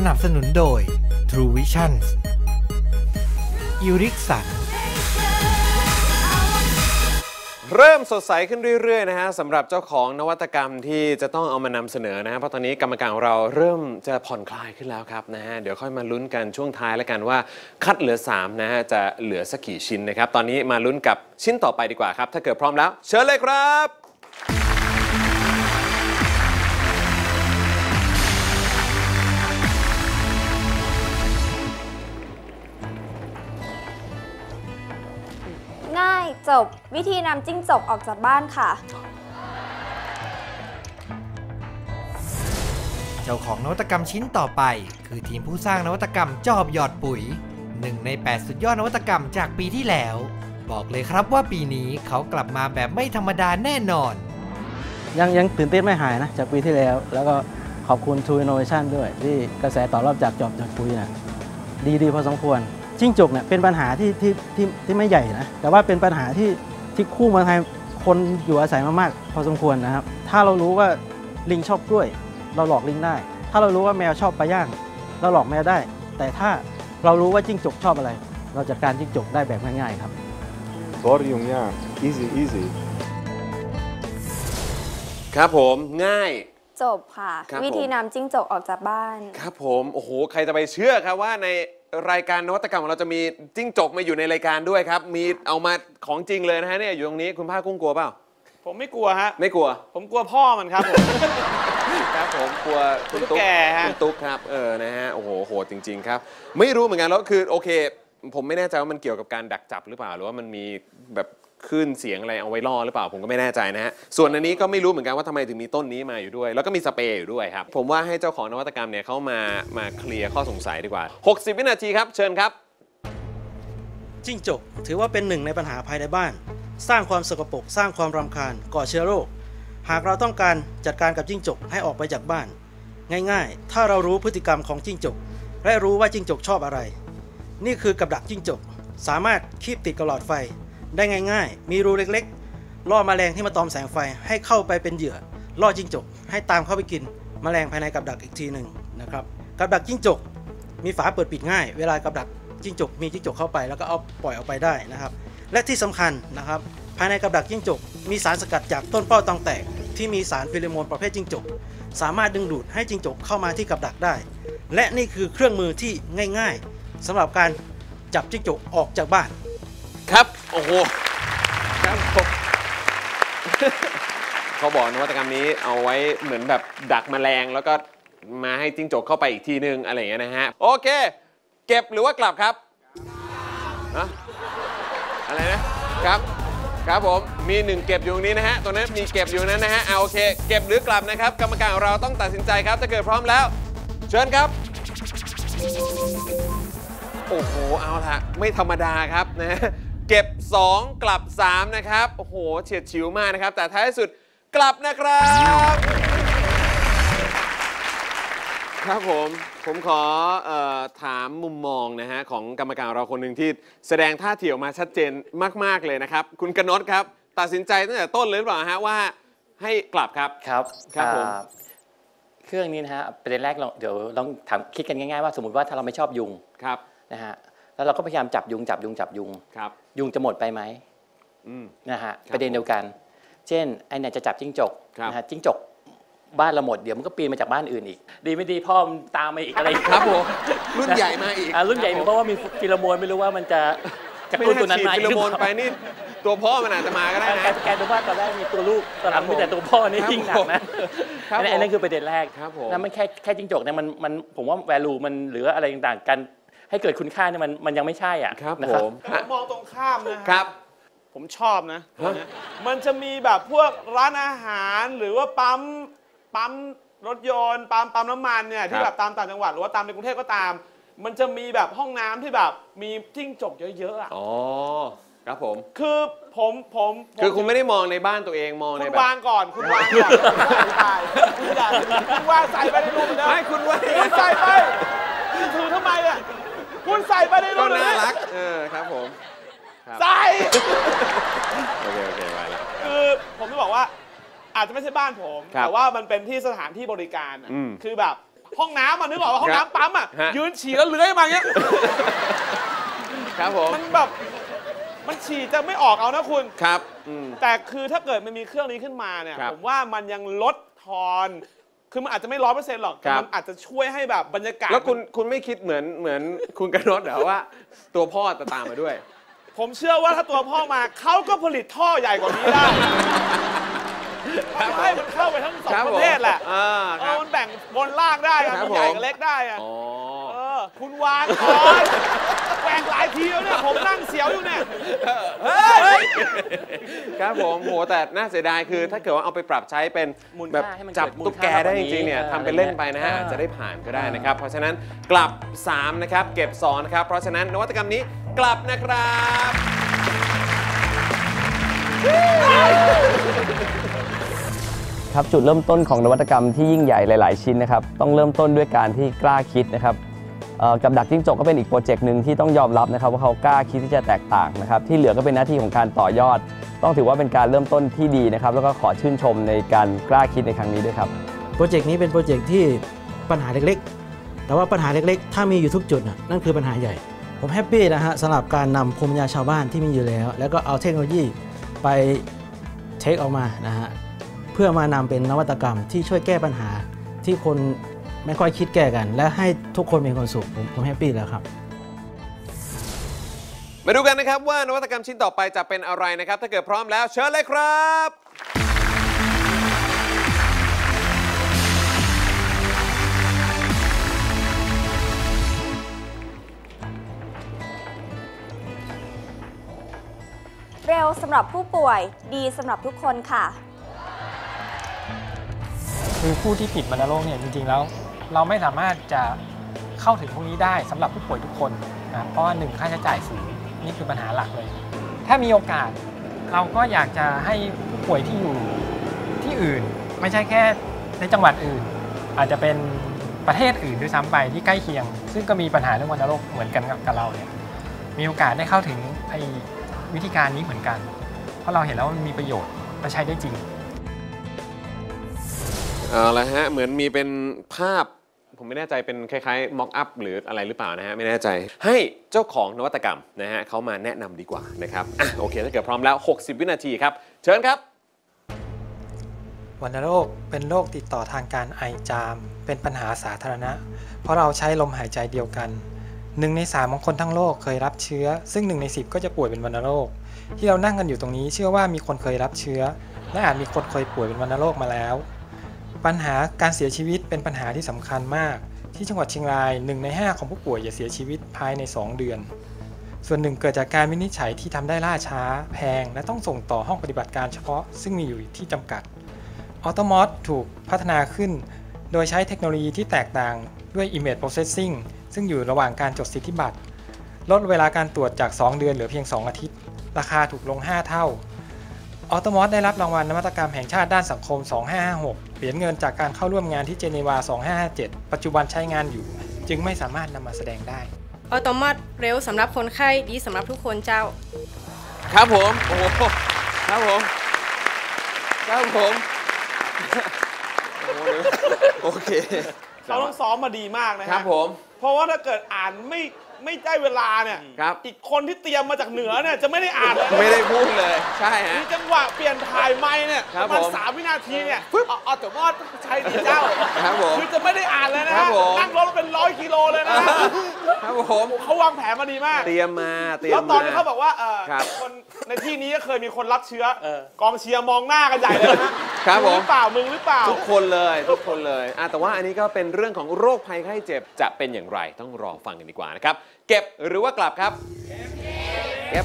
นับสนุนโดย Truevisions อิริกสันเริ่มสดใสขึ้นเรื่อยๆนะฮะสำหรับเจ้าของนวัตกรรมที่จะต้องเอามานำเสนอนะฮะเพราะตอนนี้กรรมการของเราเริ่มจะผ่อนคลายขึ้นแล้วครับนะฮะเดี๋ยวค่อยมาลุ้นกันช่วงท้ายแล้วกันว่าคัดเหลือสามนะฮะจะเหลือสักกี่ชิ้นนะครับตอนนี้มาลุ้นกับชิ้นต่อไปดีกว่าครับถ้าเกิดพร้อมแล้วเชิญเลยครับง่ายจบวิธีนำจิ้งจกออกจากบ้านค่ะเจ้าของนวัตกรรมชิ้นต่อไปคือทีมผู้สร้างนวัตกรรมจอบหยอดปุ๋ยหนึ่งในแปดสุดยอดนวัตกรรมจากปีที่แล้วบอกเลยครับว่าปีนี้เขากลับมาแบบไม่ธรรมดาแน่นอนยังยังตื่นเต้นไม่หายนะจากปีที่แล้วแล้วก็ขอบคุณ True Innovation ด้วยที่กระแสตอบรับจากจอบหยอดปุ๋ยนะดีดีพอสมควรจิ้งจกเนี่ยเป็นปัญหาที่ที่ที่ที่ไม่ใหญ่นะแต่ว่าเป็นปัญหาที่ที่คู่เมืองไทยคนอยู่อาศัยมากๆพอสมควรนะครับถ้าเรารู้ว่าลิงชอบกล้วยเราหลอกลิงได้ถ้าเรารู้ว่าแมวชอบปลาย่างเราหลอกแมวได้แต่ถ้าเรารู้ว่าจิ้งจกชอบอะไรเราจัดการจิ้งจกได้แบบง่ายๆครับ Very young, easy, easy ครับผมง่ายจบค่ะวิธีนำจิ้งจกออกจากบ้านครับผมโอ้โหใครจะไปเชื่อครับว่าในรายการนวัตกรรมของเราจะมีจิ้งจกมาอยู่ในรายการด้วยครับมีเอามาของจริงเลยนะฮะเนี่ยอยู่ตรงนี้คุณภาคกุ้งกลัวเปล่าผมไม่กลัวฮะไม่กลัวผมกลัวพ่อมันครับผมครับผมกลัวคุณตุ๊กคุณตุ๊กครับเออนะฮะโอ้โหโหดจริงๆครับไม่รู้เหมือนกันแล้วคือโอเคผมไม่แน่ใจว่ามันเกี่ยวกับการดักจับหรือเปล่าหรือว่ามันมีแบบคลื่นเสียงอะไรเอาไว้ล่อหรือเปล่าผมก็ไม่แน่ใจนะฮะส่วนอันนี้ก็ไม่รู้เหมือนกันว่าทำไมถึงมีต้นนี้มาอยู่ด้วยแล้วก็มีสเปรย์อยู่ด้วยครับผมว่าให้เจ้าของนวัตกรรมเนี่ยเขามามาเคลียร์ข้อสงสัยดีกว่าหกสิบวินาทีครับเชิญครับจิ้งจกถือว่าเป็นหนึ่งในปัญหาภายในบ้านสร้างความสกปรกสร้างความรำคาญก่อเชื้อโรคหากเราต้องการจัดการกับจิ้งจกให้ออกไปจากบ้านง่ายๆถ้าเรารู้พฤติกรรมของจิ้งจกและรู้ว่าจิ้งจกชอบอะไรนี่คือกับดักจิ้งจกสามารถคีบติดกับหลอดไฟได้ง่ายๆมีรูเล็กๆล่อแมลงที่มาตอมแสงไฟให้เข้าไปเป็นเหยื่อล่อจิ้งจกให้ตามเข้าไปกินแมลงภายในกับดักอีกทีหนึ่งนะครับกับดักจิ้งจกมีฝาเปิดปิดง่ายเวลากับดักจิ้งจกมีจิ้งจกเข้าไปแล้วก็เอาปล่อยออกไปได้นะครับและที่สำคัญนะครับภายในกับดักจิ้งจกมีสารสกัดจากต้นเป้าตองแตกที่มีสารฟีโรโมนประเภทจิ้งจกสามารถดึงดูดให้จิ้งจกเข้ามาที่กับดักได้และนี่คือเครื่องมือที่ง่ายๆสำหรับการจับจิ้งจกออกจากบ้านครับโอ้โหครับผมเขาบอกนวัตกรรมนี้เอาไว้เหมือนแบบดักแมลงแล้วก็มาให้จิ้งจกเข้าไปอีกทีนึงอะไรอย่างเงี้ยนะฮะโอเคเก็บหรือว่ากลับครับนะอะไรนะครับครับผมมีหนึ่งเก็บอยู่ตรงนี้นะฮะตรงนั้นมีเก็บอยู่นั้นนะฮะเอาโอเคเก็บหรือกลับนะครับกรรมการของเราต้องตัดสินใจครับถ้าเกิดพร้อมแล้วเชิญครับโอ้โหเอาละไม่ธรรมดาครับนะเก็บสองกลับสามนะครับโอ้โหเฉียดฉิวมากนะครับแต่ท้ายสุดกลับนะครับครับผมผมขอถามมุมมองนะฮะของกรรมการเราคนหนึ่งที่แสดงท่าทีออกมาชัดเจนมากๆเลยนะครับคุณกนกครับตัดสินใจตั้งแต่ต้นเลยหรือเปล่าฮะว่าให้กลับครับครับครับผมเครื่องนี้นะฮะประเด็นแรกเราเดี๋ยวลองถามคิดกันง่ายๆว่าสมมติว่าถ้าเราไม่ชอบยุงครับนะฮะแล้วเราก็พยายามจับยุงจับยุงจับยุงครับยุงจะหมดไปไหมนะฮะประเด็นเดียวกันเช่นไอ้เนี่ยจะจับจิ้งจกนะฮะจิ้งจกบ้านเราหมดเดี๋ยวมันก็ปีนมาจากบ้านอื่นอีกดีไม่ดีพ่อมันตามมาอีกอะไรครับผมรุ่นใหญ่มาอีกรุ่นใหญ่เพราะว่ามีฟีโรโมนไม่รู้ว่ามันจะกระตุ้นตัวนั้นไหมฟีโรโมนไปนี่ตัวพ่อมันอาจจะมาก็ได้นะแกดูว่าตอนแรกมีตัวลูกตอนหลังมีแต่ตัวพ่อนี่ยิ่งหนักนะอันนั้นคือประเด็นแรกนั่นมันแค่แค่จิ้งจกเนี่ยมันมันผมว่าแวลูมันหรืออะไรต่างๆกันให้เกิดคุณค่าเนี่ยมันมันยังไม่ใช่อ่ะครับผมมองตรงข้ามนะครับผมชอบนะมันจะมีแบบพวกร้านอาหารหรือว่าปั๊มปั๊มรถยนต์ปั๊มปั๊มน้ำมันเนี่ยที่แบบตามต่างจังหวัดหรือว่าตามในกรุงเทพก็ตามมันจะมีแบบห้องน้ำที่แบบมีจิ้งจกเยอะๆอ่ะอ๋อครับผมคือผมผมคือคุณไม่ได้มองในบ้านตัวเองมองในแบบคุณวางก่อนคุณวางก่อนคุณอย่าคุณวางใส่ไปในรูปนะไม่คุณวางใส่ไปคุณถือทำไมเนี่ยคุณใส่ไปในรถเลยน่ารักเออครับผมใส่โอเคโอเคไปแล้วคือผมจะบอกว่าอาจจะไม่ใช่บ้านผมแต่ว่ามันเป็นที่สถานที่บริการคือแบบ ห้องน้ำอะนึกออกว่าห้องน้ำปั๊มอะยืนฉี่แล้วเลื้อยมาเงี้ยครับผมมันแบบมันฉี่จะไม่ออกเอานะคุณครับแต่คือถ้าเกิดมันมีเครื่องนี้ขึ้นมาเนี่ยผมว่ามันยังลดทอนคือมันอาจจะไม่ร้อยเปอร์เซ็นต์หรอกมันอาจจะช่วยให้แบบบรรยากาศแล้วคุณคุณไม่คิดเหมือนเหมือนคุณกนกเหรอว่าตัวพ่อจะตามมาด้วยผมเชื่อว่าถ้าตัวพ่อมาเขาก็ผลิตท่อใหญ่กว่านี้ได้ให้มันเข้าไปทั้งสองประเทศแหละมันแบ่งบนล่างได้มันใหญ่กับเล็กได้อะคุณวางคอนแหวกหลายทีแล้วเนี่ยผมนั่งเสียวอยู่เนี่ยเฮ้ยครับผมโหแต่น่าเสียดายคือถ้าเกิดว่าเอาไปปรับใช้เป็นแบบจับตุ๊กแกได้จริงๆเนี่ยทำเป็นเล่นไปนะฮะจะได้ผ่านก็ได้นะครับเพราะฉะนั้นกลับสามนะครับเก็บสองนะครับเพราะฉะนั้นนวัตกรรมนี้กลับนะครับครับจุดเริ่มต้นของนวัตกรรมที่ยิ่งใหญ่หลายๆชิ้นนะครับต้องเริ่มต้นด้วยการที่กล้าคิดนะครับกับดักจิ้งจกก็เป็นอีกโปรเจกต์หนึ่งที่ต้องยอมรับนะครับว่าเขากล้าคิดที่จะแตกต่างนะครับที่เหลือก็เป็นหน้าที่ของการต่อยอดต้องถือว่าเป็นการเริ่มต้นที่ดีนะครับแล้วก็ขอชื่นชมในการกล้าคิดในครั้งนี้ด้วยครับโปรเจกต์นี้เป็นโปรเจกต์ที่ปัญหาเล็กๆแต่ว่าปัญหาเล็กๆถ้ามีอยู่ทุกจุดนั่นคือปัญหาใหญ่ผมแฮปปี้นะฮะสำหรับการนำภูมิปัญญาชาวบ้านที่มีอยู่แล้วแล้วก็เอาเทคโนโลยีไปเทคออกมานะฮะเพื่อมานำเป็นนวัตกรรมที่ช่วยแก้ปัญหาที่คนไม่ค่อยคิดแก้กันและให้ทุกคนมีความสุขผมแฮปปี้แล้วครับมาดูกันนะครับว่านวัตกรรมชิ้นต่อไปจะเป็นอะไรนะครับถ้าเกิดพร้อมแล้วเชิญเลยครับเร็วสำหรับผู้ป่วยดีสำหรับทุกคนค่ะคือผู้ที่ติดวัณโรคเนี่ยจริงๆแล้วเราไม่สามารถจะเข้าถึงพวกนี้ได้สำหรับผู้ป่วยทุกคนนะเพราะหนึ่งค่าใช้จ่ายสูงนี่คือปัญหาหลักเลยถ้ามีโอกาสเราก็อยากจะให้ผู้ป่วยที่อยู่ที่อื่นไม่ใช่แค่ในจังหวัดอื่นอาจจะเป็นประเทศอื่นด้วยซ้ำไปที่ใกล้เคียงซึ่งก็มีปัญหาเรื่องวัณโรคเหมือนกันกับเราเนี่ยมีโอกาสได้เข้าถึงไอ้วิธีการนี้เหมือนกันเพราะเราเห็นแล้วมันมีประโยชน์และใช้ได้จริงเอาละฮะเหมือนมีเป็นภาพผมไม่แน่ใจเป็นคล้ายๆ mock up หรืออะไรหรือเปล่านะฮะไม่แน่ใจให้เจ้าของนวัตกรรมนะฮะเขามาแนะนำดีกว่านะครับอ่ะโอเคถ้าเกิดพร้อมแล้วหกสิบวินาทีครับเชิญครับวัณโรคเป็นโรคติดต่อทางการไอจามเป็นปัญหาสาธารณะเพราะเราใช้ลมหายใจเดียวกันหนึ่งในสามของคนทั้งโลกเคยรับเชื้อซึ่งหนึ่งในสิบก็จะป่วยเป็นวัณโรคที่เรานั่งกันอยู่ตรงนี้เชื่อว่ามีคนเคยรับเชื้อและอาจมีคนเคยป่วยเป็นวัณโรคมาแล้วปัญหาการเสียชีวิตเป็นปัญหาที่สำคัญมากที่จังหวัดเชียงรายหนึ่งในห้าของผู้ป่วยจะเสียชีวิตภายในสองเดือนส่วนหนึ่งเกิดจากการวินิจฉัยที่ทำได้ล่าช้าแพงและต้องส่งต่อห้องปฏิบัติการเฉพาะซึ่งมีอยู่ที่จำกัดออโตมอสถูกพัฒนาขึ้นโดยใช้เทคโนโลยีที่แตกต่างด้วย Image Processing ซึ่งอยู่ระหว่างการจดสิทธิบัตรลดเวลาการตรวจจากสองเดือนเหลือเพียงสองอาทิตย์ราคาถูกลงห้าเท่าออโตมอสได้รับรางวัลนวัตกรรมแห่งชาติด้านสังคมสองพันห้าร้อยห้าสิบหกเหรียญเงินจากการเข้าร่วมงานที่เจนีวาสองพันห้าร้อยห้าสิบเจ็ดปัจจุบันใช้งานอยู่จึงไม่สามารถนำมาแสดงได้ออโตมอสเร็วสำหรับคนไข้ดีสำหรับทุกคนเจ้าครับผมโอ้โหครับผมครับผมโอเคเราต้องซ้อมมาดีมากนะครับผมเพราะว่าถ้าเกิดอ่านไม่ไม่ได้เวลาเนี่ยอีกคนที่เตรียมมาจากเหนือเนี่ยจะไม่ได้อ่านเลยไม่ได้พูดเลยใช่ฮะมีจังหวะเปลี่ยนถ่ายไม้เนี่ยประมาณสามวินาทีเนี่ยออโตมอสใช้ดีเจ้าคือจะไม่ได้อ่านเลยนะนั่งรถเป็นร้อยกิโลเลยนะครับผมเขาวางแผนมาดีมากเตรียมมาเตรียมมาแล้วตอนนี้เขาบอกว่าเออคนในที่นี้ก็เคยมีคนรับเชื้อกองเชียร์มองหน้ากันใหญ่เลยนะครับผมหรือเปล่ามึงหรือเปล่าทุกคนเลยทุกคนเลยแต่ว่าอันนี้ก็เป็นเรื่องของโรคภัยไข้เจ็บจะเป็นอย่างไรต้องรอฟังกันดีกว่านะครับเก็บหรือว่ากลับครับเก็บ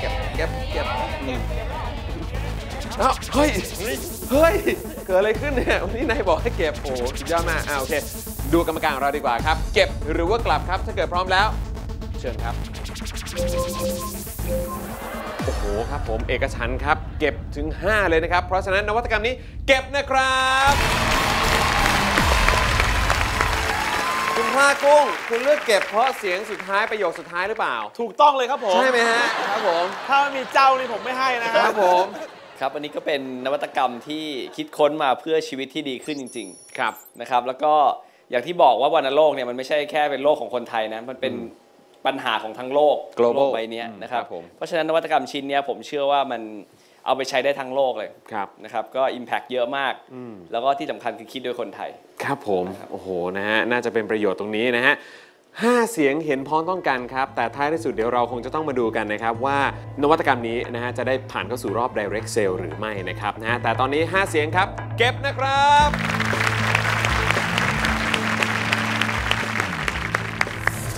เก็บเก็บเก็บอ้าวเฮ้ยเฮ้ยเกิดอะไรขึ้นเนี่ยวันนี้นายบอกให้เก็บโอ้สุดยอดมากอ้าวโอเคดูกรรมการของเราดีกว่าครับเก็บหรือว่ากลับครับถ้าเกิดพร้อมแล้วเชิญครับโอ้โหครับผมเอกฉันท์ครับเก็บถึงห้าเลยนะครับเพราะฉะนั้นนวัตกรรมนี้เก็บนะครับคุณพลากุ้งคุณเลือกเก็บเพราะเสียงสุดท้ายประโยคสุดท้ายหรือเปล่าถูกต้องเลยครับผมใช่ไหมฮะครับผมถ้าไม่มีเจ้านี่ผมไม่ให้นะครับผมครับอันนี้ก็เป็นนวัตกรรมที่คิดค้นมาเพื่อชีวิตที่ดีขึ้นจริงๆครับนะครับแล้วก็ อย่างที่บอกว่าวัณโรคเนี่ยมันไม่ใช่แค่เป็นโรคของคนไทยนะมันเป็นปัญหาของทั้งโลกโลกใบนี้นะครับเพราะฉะนั้นนวัตกรรมชิ้นนี้ผมเชื่อว่ามันเอาไปใช้ได้ทั้งโลกเลยนะครับก็ Impact เยอะมากแล้วก็ที่สำคัญคือคิดโดยคนไทยครับผมโอ้โหนะฮะน่าจะเป็นประโยชน์ตรงนี้นะฮะห้าเสียงเห็นพ้องต้องกันครับแต่ท้ายที่สุดเดี๋ยวเราคงจะต้องมาดูกันนะครับว่านวัตกรรมนี้นะฮะจะได้ผ่านเข้าสู่รอบ Direct Sale หรือไม่นะครับนะฮะแต่ตอนนี้ห้าเสียงครับเก็บนะครับ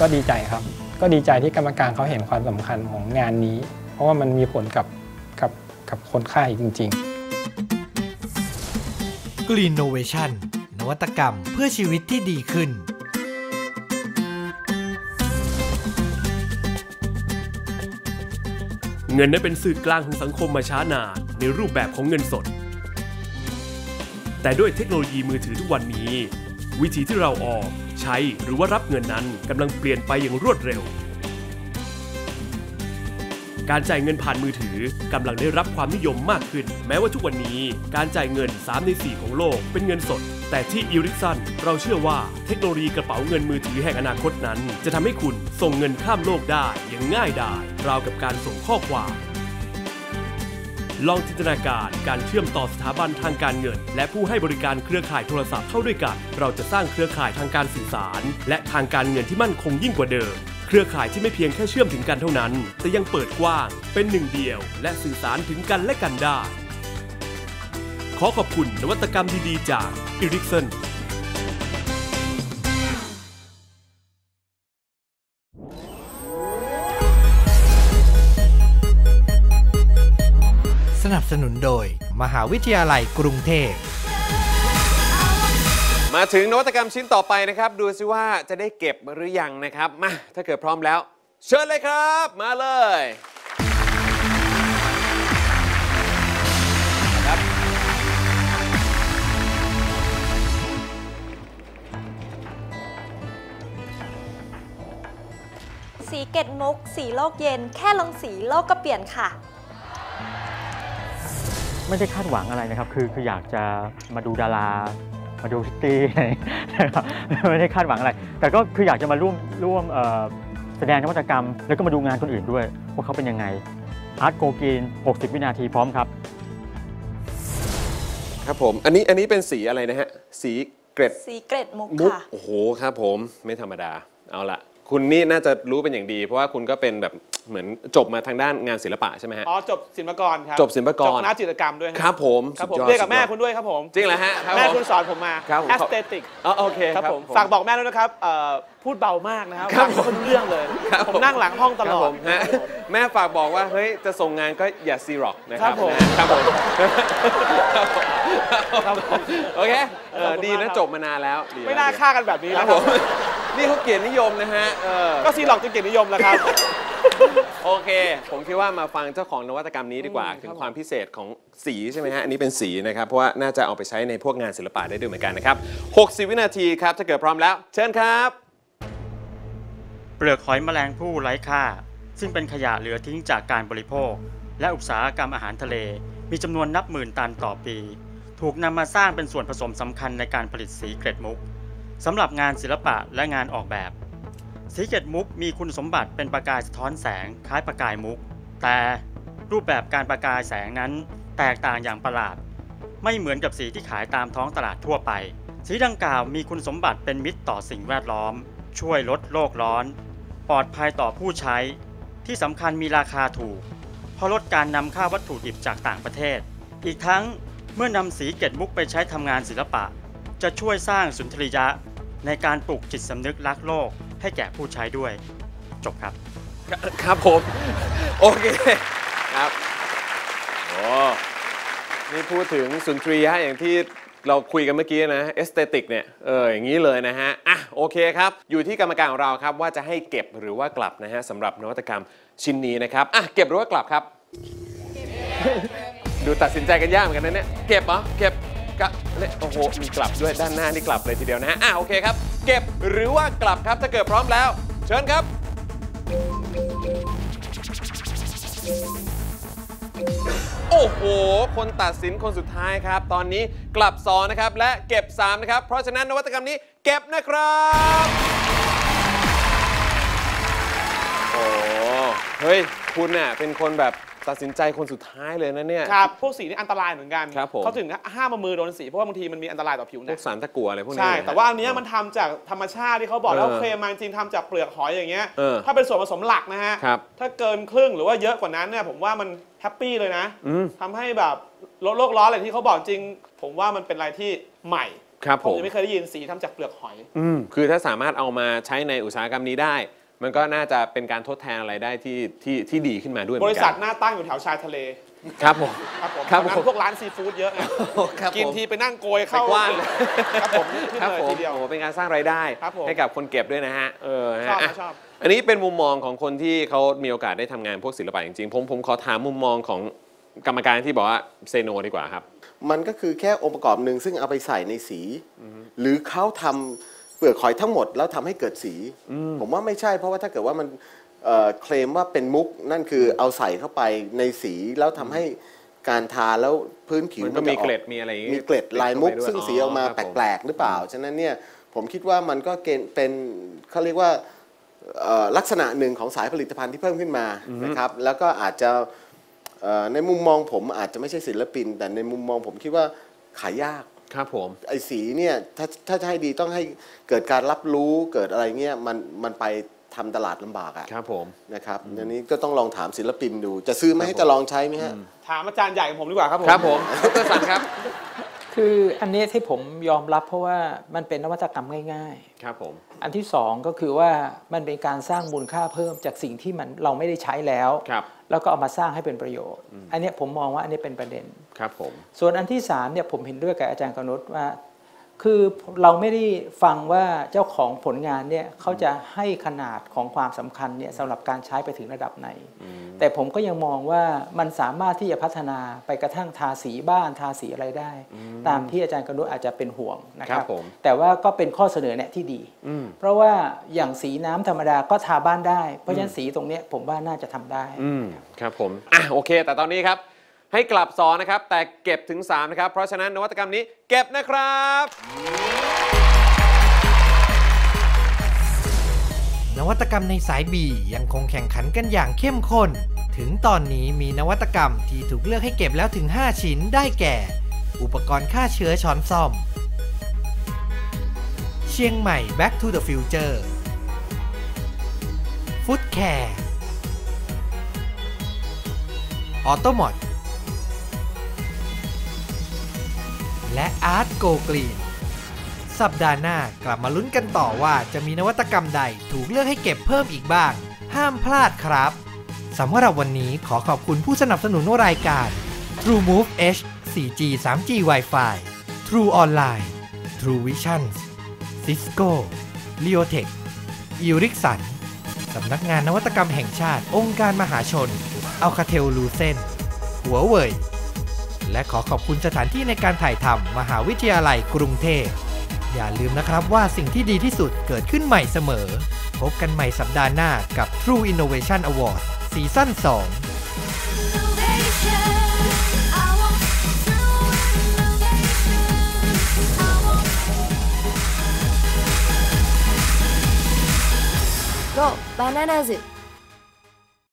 ก็ดีใจครับก็ดีใจที่กรรมการเขาเห็นความสำคัญของงานนี้เพราะว่ามันมีผลกับกับกับคนไข้จริงๆ Green Innovation นวัตกรรมเพื่อชีวิตที่ดีขึ้นเงินนั้นเป็นสื่อกลางของสังคมมาช้านานในรูปแบบของเงินสดแต่ด้วยเทคโนโลยีมือถือทุกวันนี้วิธีที่เราออกใช้หรือว่ารับเงินนั้นกำลังเปลี่ยนไปอย่างรวดเร็วการจ่ายเงินผ่านมือถือกำลังได้รับความนิยมมากขึ้นแม้ว่าทุกวันนี้การจ่ายเงินสามในสี่ของโลกเป็นเงินสดแต่ที่อิริกสันเราเชื่อว่าเทคโนโลยีกระเป๋าเงินมือถือแห่งอนาคตนั้นจะทำให้คุณส่งเงินข้ามโลกได้อย่างง่ายดายราวกับการส่งข้อความลองจินตนาการการเชื่อมต่อสถาบันทางการเงินและผู้ให้บริการเครือข่ายโทรศัพท์เข้าด้วยกันเราจะสร้างเครือข่ายทางการสื่อสารและทางการเงินที่มั่นคงยิ่งกว่าเดิมเครือข่ายที่ไม่เพียงแค่เชื่อมถึงกันเท่านั้นแต่ยังเปิดกว้างเป็นหนึ่งเดียวและสื่อสารถึงกันและกันได้ขอขอบคุณนวัตกรรมดีๆจากอิริกสันสนับสนุนโดยมหาวิทยาลัยกรุงเทพมาถึงนวัตกรรมชิ้นต่อไปนะครับดูซิว่าจะได้เก็บหรือยังนะครับมาถ้าเกิดพร้อมแล้วเชิญเลยครับมาเลยครับสีเกตมุกสีโลกเย็นแค่ลงสีโลกก็เปลี่ยนค่ะไม่ได้คาดหวังอะไรนะครับคือคืออยากจะมาดูดารามาดูพิตตี้นะครับไม่ได้คาดหวังอะไรแต่ก็คืออยากจะมาร่วมร่วมแสดงนวัตกรรมแล้วก็มาดูงานคนอื่นด้วยว่าเขาเป็นยังไง อาร์ต โก กรีน หกสิบ วินาทีพร้อมครับครับผมอันนี้อันนี้เป็นสีอะไรนะฮะสีเกร็ดสีเกร็ดมุกค่ะโอ้โหครับผมไม่ธรรมดาเอาละคุณนี่น่าจะรู้เป็นอย่างดีเพราะว่าคุณก็เป็นแบบเหมือนจบมาทางด้านงานศิลปะใช่ไหมฮะอ๋อจบศิลปกรครับจบศิลปกรจบคณะจิตรกรรมด้วยครับผมครับผมเรียนกับแม่คุณด้วยครับผมจริงเหรอฮะแม่คุณสอนผมมาแอสเตติกอ๋อโอเคครับผมฝากบอกแม่ด้วยนะครับพูดเบามากนะครับฟังคนเรื่องเลยผมนั่งหลังห้องตลอดแม่ฝากบอกว่าเฮ้ยจะส่งงานก็อย่าซีร็อกนะครับผมครับผมโอเคดีนะจบมานานแล้วไม่น่าฆ่ากันแบบนี้นะผมนี่เขาเกียรตินิยมนะฮะก็ซีร็อกจะเกียรตินิยมแล้วครับโอเคผมคิดว่ามาฟังเจ้าของนวัตกรรมนี้ดีกว่าถึงความพิเศษของสีใช่ไหมฮะอันนี้เป็นสีนะครับเพราะว่าน่าจะเอาไปใช้ในพวกงานศิลปะได้ด้วยเหมือนกันนะครับหกสิบวินาทีครับถ้าเกิดพร้อมแล้วเชิญครับเปลือกหอยแมลงภู่ไร้ค่าซึ่งเป็นขยะเหลือทิ้งจากการบริโภคและอุตสาหกรรมอาหารทะเลมีจำนวนนับหมื่นตันต่อปีถูกนำมาสร้างเป็นส่วนผสมสำคัญในการผลิตสีเกล็ดมุกสำหรับงานศิลปะและงานออกแบบสีเกล็ดมุกมีคุณสมบัติเป็นประกายสะท้อนแสงคล้ายประกายมุกแต่รูปแบบการประกายแสงนั้นแตกต่างอย่างประหลาดไม่เหมือนกับสีที่ขายตามท้องตลาดทั่วไปสีดังกล่าวมีคุณสมบัติเป็นมิตรต่อสิ่งแวดล้อมช่วยลดโลกร้อนปลอดภัยต่อผู้ใช้ที่สำคัญมีราคาถูกเพราะลดการนำเข้าวัตถุดิบจากต่างประเทศอีกทั้งเมื่อนำสีเกล็ดมุกไปใช้ทำงานศิลปะจะช่วยสร้างสุนทรียะในการปลุกจิตสำนึกรักโลกให้แก่ผู้ใช้ด้วยจบครับครับผมโอเคครับโอ้นี่พูดถึงสุนทรียะอย่างที่เราคุยกันเมื่อกี้นะเอสเตติกเนี่ยเอออย่างนี้เลยนะฮะอ่ะโอเคครับอยู่ที่กรรมการของเราครับว่าจะให้เก็บหรือว่ากลับนะฮะสำหรับนวัตกรรมชิ้นนี้นะครับอ่ะเก็บหรือว่ากลับครับดูตัดสินใจกันยากเหมือนกันนะเนี่ยเก็บเหรอเก็บโอ้โหมีกลับด้วยด้านหน้านี่กลับเลยทีเดียวนะฮะอ่ะโอเคครับเก็บหรือว่ากลับครับถ้าเกิดพร้อมแล้วเชิญครับโอ้โหคนตัดสินคนสุดท้ายครับตอนนี้กลับสองนะครับและเก็บสามนะครับเพราะฉะนั้นนวัตกรรมนี้ เก็บนะครับโอ้เฮ้ยคุณน่ะเป็นคนแบบตัดสินใจคนสุดท้ายเลยนะเนี่ยครับพวกสีนี่อันตรายเหมือนกันเขาถึงห้ามมือโดนสีเพราะว่าบางทีมันมีอันตรายต่อผิวหนังพวกสารตะกั่วอะไรพวกนี้ใช่แต่ว่าอันนี้มันทำจากธรรมชาติที่เขาบอกแล้วเคลมมาจริงทำจากเปลือกหอยอย่างเงี้ยถ้าเป็นส่วนผสมหลักนะฮะถ้าเกินครึ่งหรือว่าเยอะกว่านั้นเนี่ยผมว่ามันแฮปปี้เลยนะทำให้แบบลดโลกร้อนอะไรที่เขาบอกจริงผมว่ามันเป็นอะไรที่ใหม่ครับผมยังไม่เคยได้ยินสีทำจากเปลือกหอยคือถ้าสามารถเอามาใช้ในอุตสาหกรรมนี้ได้มันก็น่าจะเป็นการทดแทนอะไรได้ที่ที่ที่ดีขึ้นมาด้วยบริษัทหน้าตั้งอยู่แถวชายทะเลครับผมครับผมครับผมพวกร้านซีฟู้ดเยอะกินทีไปนั่งโกยเข้าว่านครับผมครับผมโอ้เป็นการสร้างรายได้ให้กับคนเก็บด้วยนะฮะเออชอบชอบอันนี้เป็นมุมมองของคนที่เขามีโอกาสได้ทำงานพวกศิลปะจริงๆผมผมขอถามมุมมองของกรรมการที่บอกว่าเซโนดีกว่าครับมันก็คือแค่องค์ประกอบหนึ่งซึ่งเอาไปใส่ในสีหรือเขาทำเปลือกหอยทั้งหมดแล้วทำให้เกิดสีผมว่าไม่ใช่เพราะว่าถ้าเกิดว่ามันเคลมว่าเป็นมุกนั่นคือเอาใส่เข้าไปในสีแล้วทำให้การทาแล้วพื้นผิวมันมีเกล็ดมีอะไรมีเกล็ดลายมุกซึ่งสีออกมาแปลกๆหรือเปล่าฉะนั้นเนี่ยผมคิดว่ามันก็เป็นเขาเรียกว่าลักษณะหนึ่งของสายผลิตภัณฑ์ที่เพิ่มขึ้นมานะครับแล้วก็อาจจะในมุมมองผมอาจจะไม่ใช่ศิลปินแต่ในมุมมองผมคิดว่าขายยากครับผมไอ้สีเนี่ยถ้าถ้าจะให้ดีต้องให้เกิดการรับรู้เกิดอะไรเงี้ยมันมันไปทำตลาดลำบากอ่ะครับผมนะครับอันนี้ก็ต้องลองถามศิลปินดูจะซื้อไหมจะลองใช้ไหมฮะถามอาจารย์ใหญ่ของผมดีกว่าครับผมครับผมดร.สันครับคืออันนี้ที่ผมยอมรับเพราะว่ามันเป็นนวัตกรรมง่ายๆครับผมอันที่สองก็คือว่ามันเป็นการสร้างมูลค่าเพิ่มจากสิ่งที่มันเราไม่ได้ใช้แล้วแล้วก็เอามาสร้างให้เป็นประโยชน์อันนี้ผมมองว่าอันนี้เป็นประเด็นครับผมส่วนอันที่สามเนี่ยผมเห็นด้วยกับอาจารย์กนกว่าคือเราไม่ได้ฟังว่าเจ้าของผลงานเนี่ยเขาจะให้ขนาดของความสำคัญเนี่ยสำหรับการใช้ไปถึงระดับไหนแต่ผมก็ยังมองว่ามันสามารถที่จะพัฒนาไปกระทั่งทาสีบ้านทาสีอะไรได้ตามที่อาจารย์กนกอาจจะเป็นห่วงนะครับแต่ว่าก็เป็นข้อเสนอแนะที่ดีเพราะว่าอย่างสีน้ำธรรมดาก็ทาบ้านได้เพราะฉะนั้นสีตรงนี้ผมว่าน่าจะทำได้ครับผมอ่ะโอเคแต่ตอนนี้ครับให้กลับสองนะครับแต่เก็บถึงสามนะครับเพราะฉะนั้นนวัตกรรมนี้เก็บนะครับนวัตกรรมในสาย B ยังคงแข่งขันกันอย่างเข้มข้นถึงตอนนี้มีนวัตกรรมที่ถูกเลือกให้เก็บแล้วถึงห้าชิ้นได้แก่อุปกรณ์ฆ่าเชื้อช้อนซ่อมเชียงใหม่ Back to the Future ฟุตแคร์ออโตมอดและ อาร์ จี โอ GREEN สัปดาห์หน้ากลับมาลุ้นกันต่อว่าจะมีนวัตกรรมใดถูกเลือกให้เก็บเพิ่มอีกบ้างห้ามพลาดครับสำหรับวันนี้ขอขอบคุณผู้สนับสนุนรายการ TrueMove H โฟร์จี ทรีจี Wi-Fi True Online Truevisions Cisco RioTech อิริกสันสำนักงานนวัตกรรมแห่งชาติองค์การมหาชน Alcatel-Lucent Huaweiและขอขอบคุณสถานที่ในการถ่ายทำมหาวิทยาลัยกรุงเทพอย่าลืมนะครับว่าสิ่งที่ดีที่สุดเกิดขึ้นใหม่เสมอพบกันใหม่สัปดาห์หน้ากับ True Innovation Awards ซีซั่น สองGo Bananas